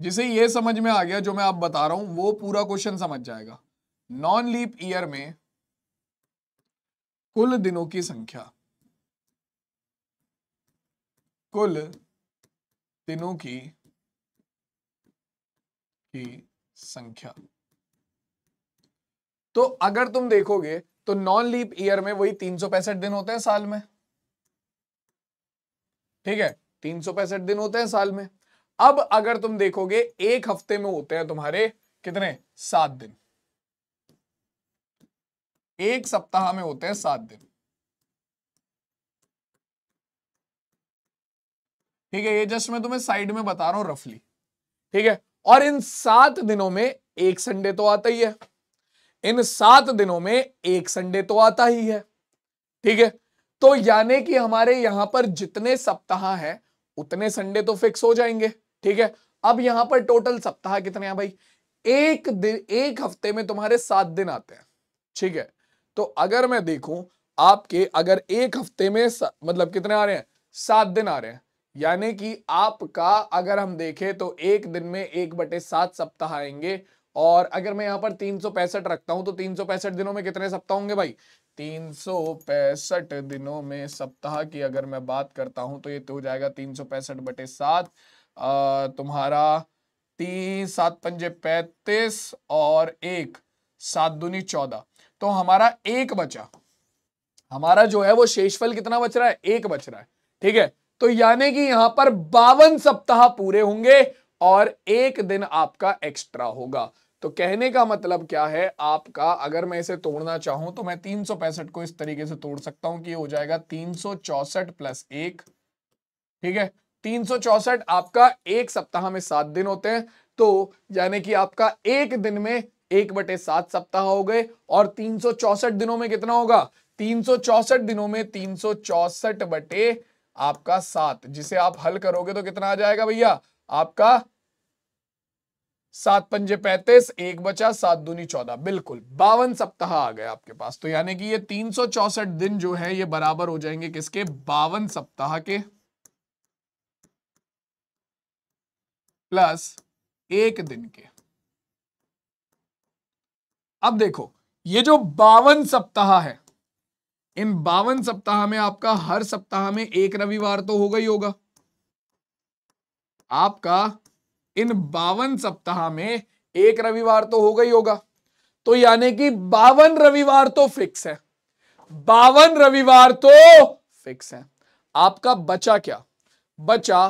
जिसे ये समझ में आ गया जो मैं आप बता रहा हूं वो पूरा क्वेश्चन समझ जाएगा। नॉन लीप ईयर में कुल दिनों की संख्या, कुल दिनों की संख्या। तो अगर तुम देखोगे तो नॉन लीप ईयर में वही 365 दिन होते हैं साल में। ठीक है, 365 दिन होते हैं साल में। अब अगर तुम देखोगे, एक हफ्ते में होते हैं तुम्हारे कितने? 7 दिन। एक सप्ताह में होते हैं 7 दिन। ठीक है, ये जस्ट मैं तुम्हें साइड में बता रहा हूं रफली। ठीक है, और इन 7 दिनों में एक संडे तो आता ही है। ठीक है, तो यानी कि हमारे यहां पर जितने सप्ताह हैं उतने संडे तो फिक्स हो जाएंगे। ठीक है, अब यहां पर टोटल सप्ताह कितने हैं भाई? एक दिन, एक हफ्ते में तुम्हारे 7 दिन आते हैं, ठीक है। तो अगर मैं देखूं आपके, अगर एक हफ्ते में मतलब कितने आ रहे हैं, 7 दिन आ रहे हैं, यानी कि आपका अगर हम देखें तो एक दिन में 1/7 सप्ताह आएंगे। और अगर मैं यहाँ पर 365 रखता हूं तो 365 दिनों में कितने सप्ताह होंगे भाई? 365 दिनों में सप्ताह की अगर मैं बात करता हूं तो ये तो हो जाएगा 365/7 तुम्हारा 3, 7 पंजे 35 और 1, 7 दूनी 14। तो हमारा 1 बचा, हमारा जो है वो शेषफल कितना बच रहा है? 1 बच रहा है, ठीक है। तो यानी कि यहां पर 52 सप्ताह पूरे होंगे और 1 दिन आपका एक्स्ट्रा होगा। तो कहने का मतलब क्या है आपका, अगर मैं इसे तोड़ना चाहूं तो मैं 365 को इस तरीके से तोड़ सकता हूं कि हो जाएगा 364 + 1, ठीक है। 364 आपका 1 सप्ताह में 7 दिन होते हैं, तो यानी कि आपका 1 दिन में 1/7 सप्ताह हो गए। और 364 दिनों में कितना होगा? 364 दिनों में 364/7, जिसे आप हल करोगे तो कितना आ जाएगा भैया आपका? 7 पंजे 35, 1 बचा, 7 दूनी 14, बिल्कुल 52 सप्ताह आ गए आपके पास। तो यानी कि ये 364 दिन जो है ये बराबर हो जाएंगे किसके? 52 सप्ताह के, प्लस 1 दिन के। अब देखो ये जो 52 सप्ताह है, इन 52 सप्ताह में आपका हर सप्ताह में 1 रविवार तो होगा ही होगा। आपका इन 52 सप्ताह में 1 रविवार तो होगा ही होगा। तो यानी कि 52 रविवार तो फिक्स है, 52 रविवार तो फिक्स है। आपका बचा क्या? बचा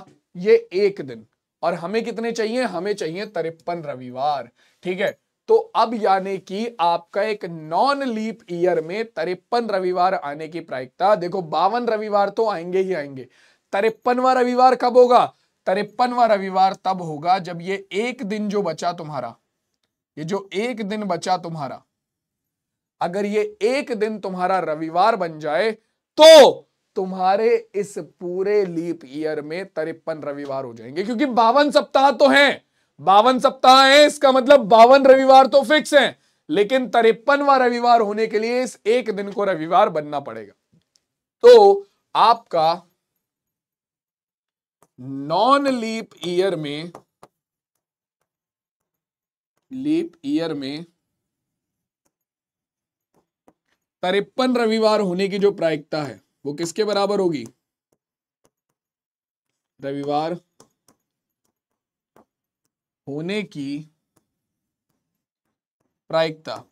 ये 1 दिन, और हमें कितने चाहिए? हमें चाहिए 53 रविवार, ठीक है। तो अब यानी कि आपका एक नॉन लीप ईयर में 53 रविवार आने की प्रायिकता, देखो 52 रविवार तो आएंगे ही आएंगे। 53वां रविवार कब होगा? 53वां रविवार तब होगा जब ये 1 दिन जो बचा तुम्हारा, ये जो 1 दिन बचा तुम्हारा, अगर ये 1 दिन तुम्हारा रविवार बन जाए तो तुम्हारे इस पूरे लीप ईयर में 53 रविवार हो जाएंगे, क्योंकि 52 सप्ताह तो हैं, 52 सप्ताह हैं, इसका मतलब 52 रविवार तो फिक्स हैं, लेकिन 53वां रविवार होने के लिए इस 1 दिन को रविवार बनना पड़ेगा। तो आपका नॉन लीप ईयर में 53 रविवार होने की जो प्रायिकता है वो किसके बराबर होगी? रविवार होने की प्रायिकता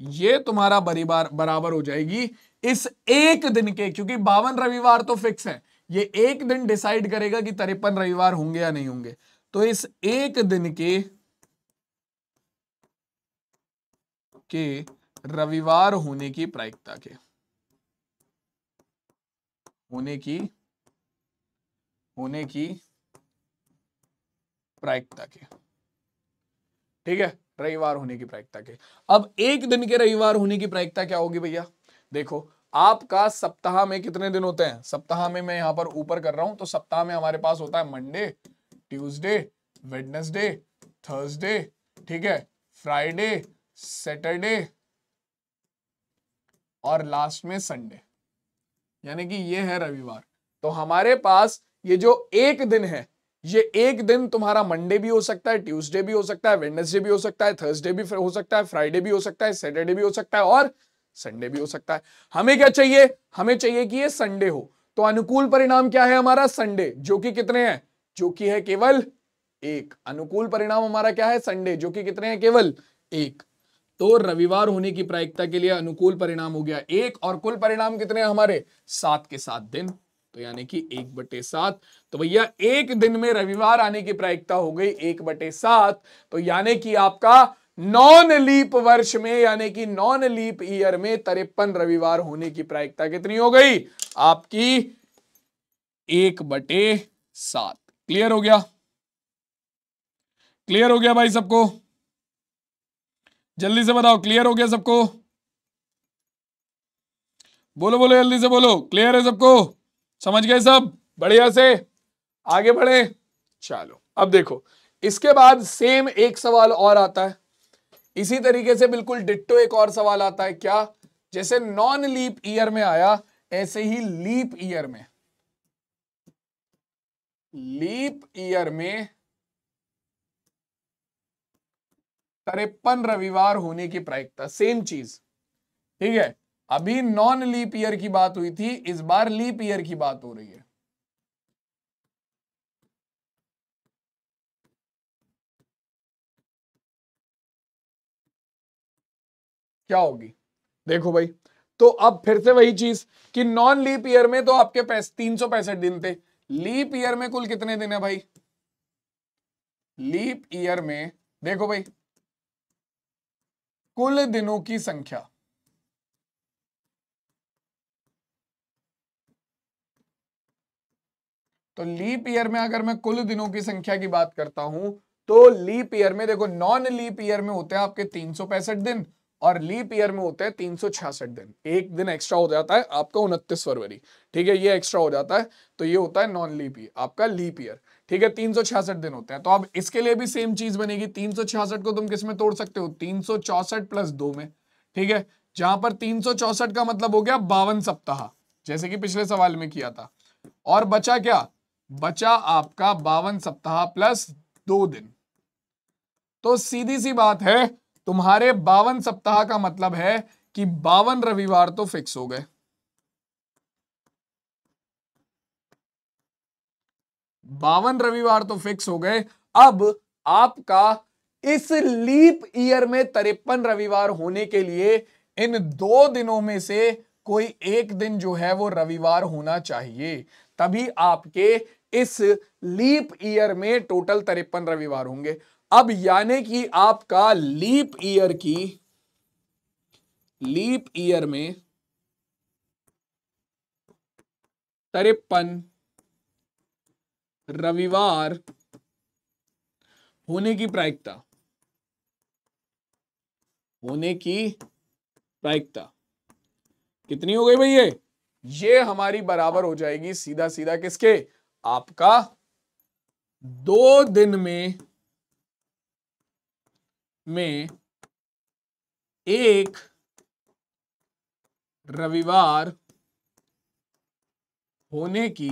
ये तुम्हारा बराबर हो जाएगी इस 1 दिन के, क्योंकि 52 रविवार तो फिक्स है, ये 1 दिन डिसाइड करेगा कि 53 रविवार होंगे या नहीं होंगे। तो इस 1 दिन के रविवार होने की प्रायिकता के होने की प्रायिकता के, ठीक है, रविवार होने की प्रायिकता के। अब 1 दिन के रविवार होने की प्रायिकता क्या होगी भैया? देखो आपका सप्ताह में कितने दिन होते हैं? सप्ताह में मैं यहां पर ऊपर कर रहा हूं, तो सप्ताह में हमारे पास होता है मंडे, ट्यूसडे, वेडनेसडे, थर्सडे, ठीक है, फ्राइडे, सैटरडे और लास्ट में संडे, यानी कि ये है रविवार। तो हमारे पास ये जो 1 दिन है, ये 1 दिन तुम्हारा मंडे भी हो सकता है, ट्यूसडे भी हो सकता है, वेडनेसडे भी हो सकता है, थर्सडे भी हो सकता है, फ्राइडे भी हो सकता है, सैटरडे भी हो सकता है और संडे भी हो सकता है। हमें क्या चाहिए? हमें चाहिए कि ये संडे हो। तो अनुकूल परिणाम क्या है हमारा? संडे, जो कि कितने हैं? जो कि है केवल 1। अनुकूल परिणाम हमारा क्या है? संडे, जो कि कितने हैं? केवल 1। तो रविवार होने की प्रायिकता के लिए अनुकूल परिणाम हो गया 1, और कुल परिणाम कितने हैं हमारे? 7 के 7 दिन, तो यानी कि 1/7। तो भैया 1 दिन में रविवार आने की प्रायिकता हो गई 1/7। तो यानी कि आपका नॉन लीप वर्ष में, यानी कि नॉन लीप ईयर में 53 रविवार होने की प्रायिकता कितनी हो गई आपकी? 1/7। क्लियर हो गया? क्लियर हो गया भाई सबको? जल्दी से बताओ, क्लियर हो गया सबको? बोलो बोलो, जल्दी से बोलो, क्लियर है सबको? समझ गए सब? बढ़िया से आगे बढ़े। चलो अब देखो इसके बाद सेम एक सवाल और आता है, इसी तरीके से बिल्कुल डिट्टो एक और सवाल आता है, क्या? जैसे नॉन लीप ईयर में आया ऐसे ही लीप ईयर में, तरेपन रविवार होने की प्रायिकता, सेम चीज। ठीक है, अभी नॉन लीप ईयर की बात हुई थी, इस बार लीप ईयर की बात हो रही है। क्या होगी देखो भाई, तो अब फिर से वही चीज कि नॉन लीप ईयर में तो आपके 365 दिन थे, लीप ईयर में कुल कितने दिन है भाई? लीप ईयर में देखो भाई कुल दिनों की संख्या, तो लीप ईयर में अगर मैं कुल दिनों की संख्या की बात करता हूं तो लीप ईयर में देखो नॉन लीप ईयर में होते हैं आपके 365 दिन और लीप ईयर में होते हैं 366 दिन, एक दिन एक्स्ट्रा हो जाता है आपका 29 फरवरी। ठीक है, ये एक्स्ट्रा हो जाता है तो ये होता है नॉन लीप ईयर, आपका लीप ईयर। ठीक है, 366 दिन होते हैं, तो अब इसके लिए भी सेम चीज बनेगी। 366 को तुम किसमें तोड़ सकते हो? 364 + 2 में। ठीक है, जहां पर 364 का मतलब हो गया 52 सप्ताह, जैसे कि पिछले सवाल में किया था, और बचा क्या? बचा आपका 52 सप्ताह प्लस 2 दिन। तो सीधी सी बात है, तुम्हारे 52 सप्ताह का मतलब है कि 52 रविवार तो फिक्स हो गए। 52 रविवार तो फिक्स हो गए। अब आपका इस लीप ईयर में 53 रविवार होने के लिए इन 2 दिनों में से कोई एक दिन जो है वो रविवार होना चाहिए, तभी आपके इस लीप ईयर में टोटल 53 रविवार होंगे। अब यानी कि आपका लीप ईयर में 53 रविवार होने की प्रायिकता कितनी हो गई भाई? ये हमारी बराबर हो जाएगी सीधा सीधा किसके? आपका 2 दिन में एक रविवार होने की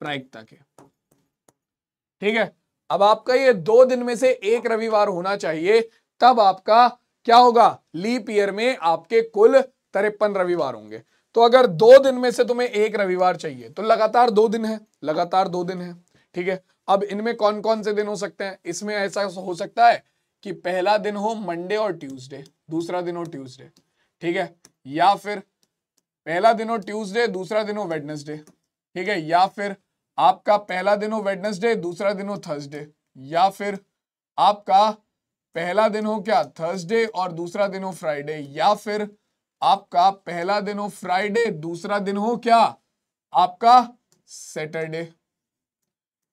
प्रायिकता के। ठीक है, अब आपका ये 2 दिन में से एक रविवार होना चाहिए, तब आपका क्या होगा? लीप ईयर में आपके कुल 53 रविवार होंगे। तो अगर 2 दिन में से तुम्हें एक रविवार चाहिए तो लगातार 2 दिन है, ठीक है। अब इनमें कौन कौन से दिन हो सकते हैं? इसमें ऐसा हो सकता है कि पहला दिन हो मंडे और ट्यूसडे, दूसरा दिन हो ट्यूसडे, ठीक है, या फिर पहला दिन हो ट्यूसडे दूसरा दिन हो वेडनेसडे, ठीक है, या फिर आपका पहला दिन हो वेडनेसडे दूसरा दिन हो थर्सडे, या फिर आपका पहला दिन हो क्या थर्सडे और दूसरा दिन हो फ्राइडे, या फिर आपका पहला दिन हो फ्राइडे दूसरा दिन हो क्या आपका सैटरडे,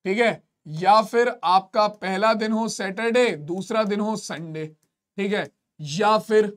ठीक है, या फिर आपका पहला दिन हो सैटरडे दूसरा दिन हो संडे, ठीक है, या फिर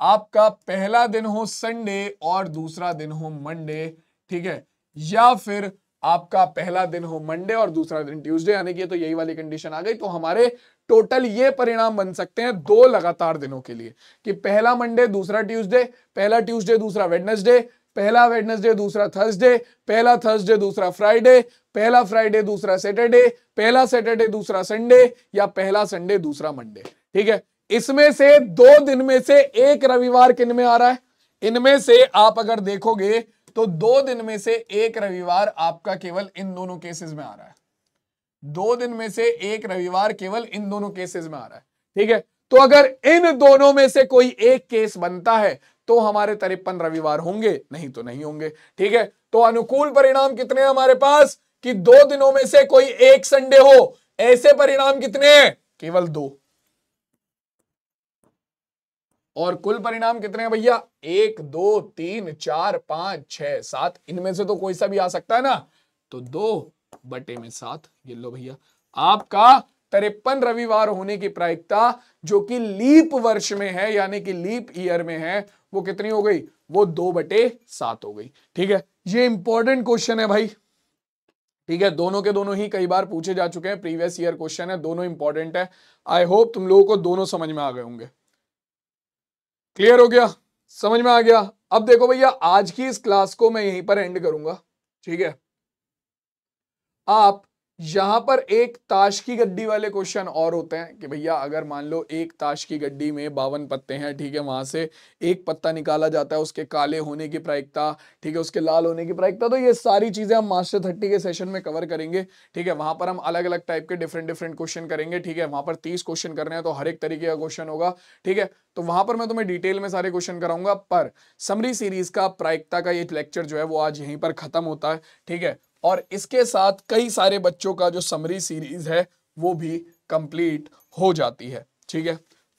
आपका पहला दिन हो संडे और दूसरा दिन हो मंडे, ठीक है, या फिर आपका पहला दिन हो मंडे और दूसरा दिन ट्यूसडे। यानी कि तो यही वाली कंडीशन आ गई। तो हमारे टोटल ये परिणाम बन सकते हैं 2 लगातार दिनों के लिए कि पहला मंडे दूसरा ट्यूसडे, पहला ट्यूसडे दूसरा वेडनेसडे, पहला वेडनेसडे दूसरा थर्सडे, पहला थर्सडे दूसरा फ्राइडे, पहला फ्राइडे दूसरा सैटरडे, पहला सैटरडे दूसरा संडे, या पहला संडे दूसरा मंडे। ठीक है, इसमें से 2 दिन में से एक रविवार किन में आ रहा है? इनमें से आप अगर देखोगे तो 2 दिन में से एक रविवार आपका केवल इन दोनों केसेस में आ रहा है। 2 दिन में से एक रविवार केवल इन दोनों केसेस में आ रहा है। ठीक है, तो अगर इन दोनों में से कोई एक केस बनता है तो हमारे 53 रविवार होंगे, नहीं तो नहीं होंगे। ठीक है, तो अनुकूल परिणाम कितने हैं हमारे पास कि 2 दिनों में से कोई एक संडे हो, ऐसे परिणाम कितने हैं? केवल 2। और कुल परिणाम कितने हैं भैया? 1 2 3 4 5 6 7, इनमें से तो कोई सा भी आ सकता है ना, तो 2/7। ये लो भैया, आपका 53 रविवार होने की प्रायिकता जो कि लीप वर्ष में है यानी कि लीप ईयर में है वो कितनी हो गई? वो 2/7 हो गई। ठीक है, ये इंपॉर्टेंट क्वेश्चन है भाई, ठीक है, दोनों के दोनों ही कई बार पूछे जा चुके हैं, प्रीवियस ईयर क्वेश्चन है, दोनों इंपॉर्टेंट है। आई होप तुम लोगों को दोनों समझ में आ गए होंगे। क्लियर हो गया, समझ में आ गया। अब देखो भैया, आज की इस क्लास को मैं यहीं पर एंड करूंगा, ठीक है। आप यहां पर एक ताश की गड्डी वाले क्वेश्चन और होते हैं कि भैया अगर मान लो एक ताश की गड्डी में 52 पत्ते हैं, ठीक है, वहां से एक पत्ता निकाला जाता है, उसके काले होने की प्रायिकता, ठीक है, उसके लाल होने की प्रायिकता। तो ये सारी चीजें हम मास्टर 30 के सेशन में कवर करेंगे, ठीक है। वहां पर हम अलग अलग टाइप के डिफरेंट क्वेश्चन करेंगे, ठीक है। वहां पर 30 क्वेश्चन करने हैं, तो हर एक तरीके का क्वेश्चन होगा, ठीक है। तो वहां पर मैं तुम्हें डिटेल में सारे क्वेश्चन कराऊंगा, पर समरी सीरीज का प्रायिकता का ये लेक्चर जो है वो आज यहीं पर खत्म होता है, ठीक है। और इसके साथ कई सारे बच्चों का जो समरी सीरीज है वो भी कंप्लीट हो जाती है, ठीक है।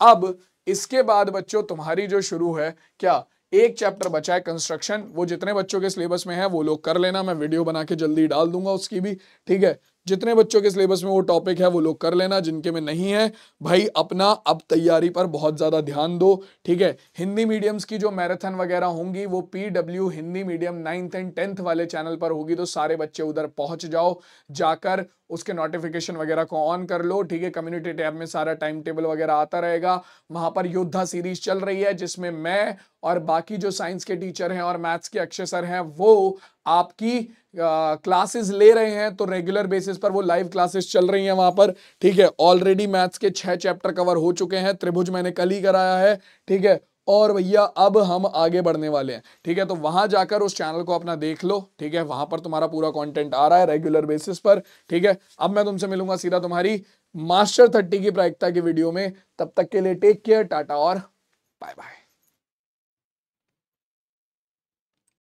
अब इसके बाद बच्चों तुम्हारी जो शुरू है, क्या एक चैप्टर बचा है कंस्ट्रक्शन, वो जितने बच्चों के सिलेबस में है वो लोग कर लेना, मैं वीडियो बना के जल्दी डाल दूंगा उसकी भी, ठीक है। जितने बच्चों के सिलेबस में वो टॉपिक है वो लोग कर लेना, जिनके में नहीं है भाई अपना अब तैयारी पर बहुत ज़्यादा ध्यान दो, ठीक है। हिंदी मीडियम्स की जो मैराथन वगैरह होंगी वो PW Hindi medium 9th and 10th वाले चैनल पर होगी, तो सारे बच्चे उधर पहुंच जाओ, जाकर उसके नोटिफिकेशन वगैरह को ऑन कर लो, ठीक है। कम्युनिटी टैब में सारा टाइम टेबल वगैरह आता रहेगा। वहाँ पर योद्धा सीरीज चल रही है जिसमें मैं और बाकी जो साइंस के टीचर हैं और मैथ्स के अक्षय सर हैं वो आपकी क्लासेस ले रहे हैं, तो रेगुलर बेसिस पर वो लाइव क्लासेस चल रही हैं वहाँ पर, ठीक है। ऑलरेडी मैथ्स के 6 चैप्टर कवर हो चुके हैं, त्रिभुज मैंने कल ही कराया है, ठीक है। और भैया अब हम आगे बढ़ने वाले हैं, ठीक है। तो वहाँ जाकर उस चैनल को अपना देख लो, ठीक है। वहाँ पर तुम्हारा पूरा कॉन्टेंट आ रहा है रेगुलर बेसिस पर, ठीक है। अब मैं तुमसे मिलूंगा सीधा तुम्हारी मास्टर 30 की प्रायिकता की वीडियो में। तब तक के लिए टेक केयर, टाटा और बाय बाय।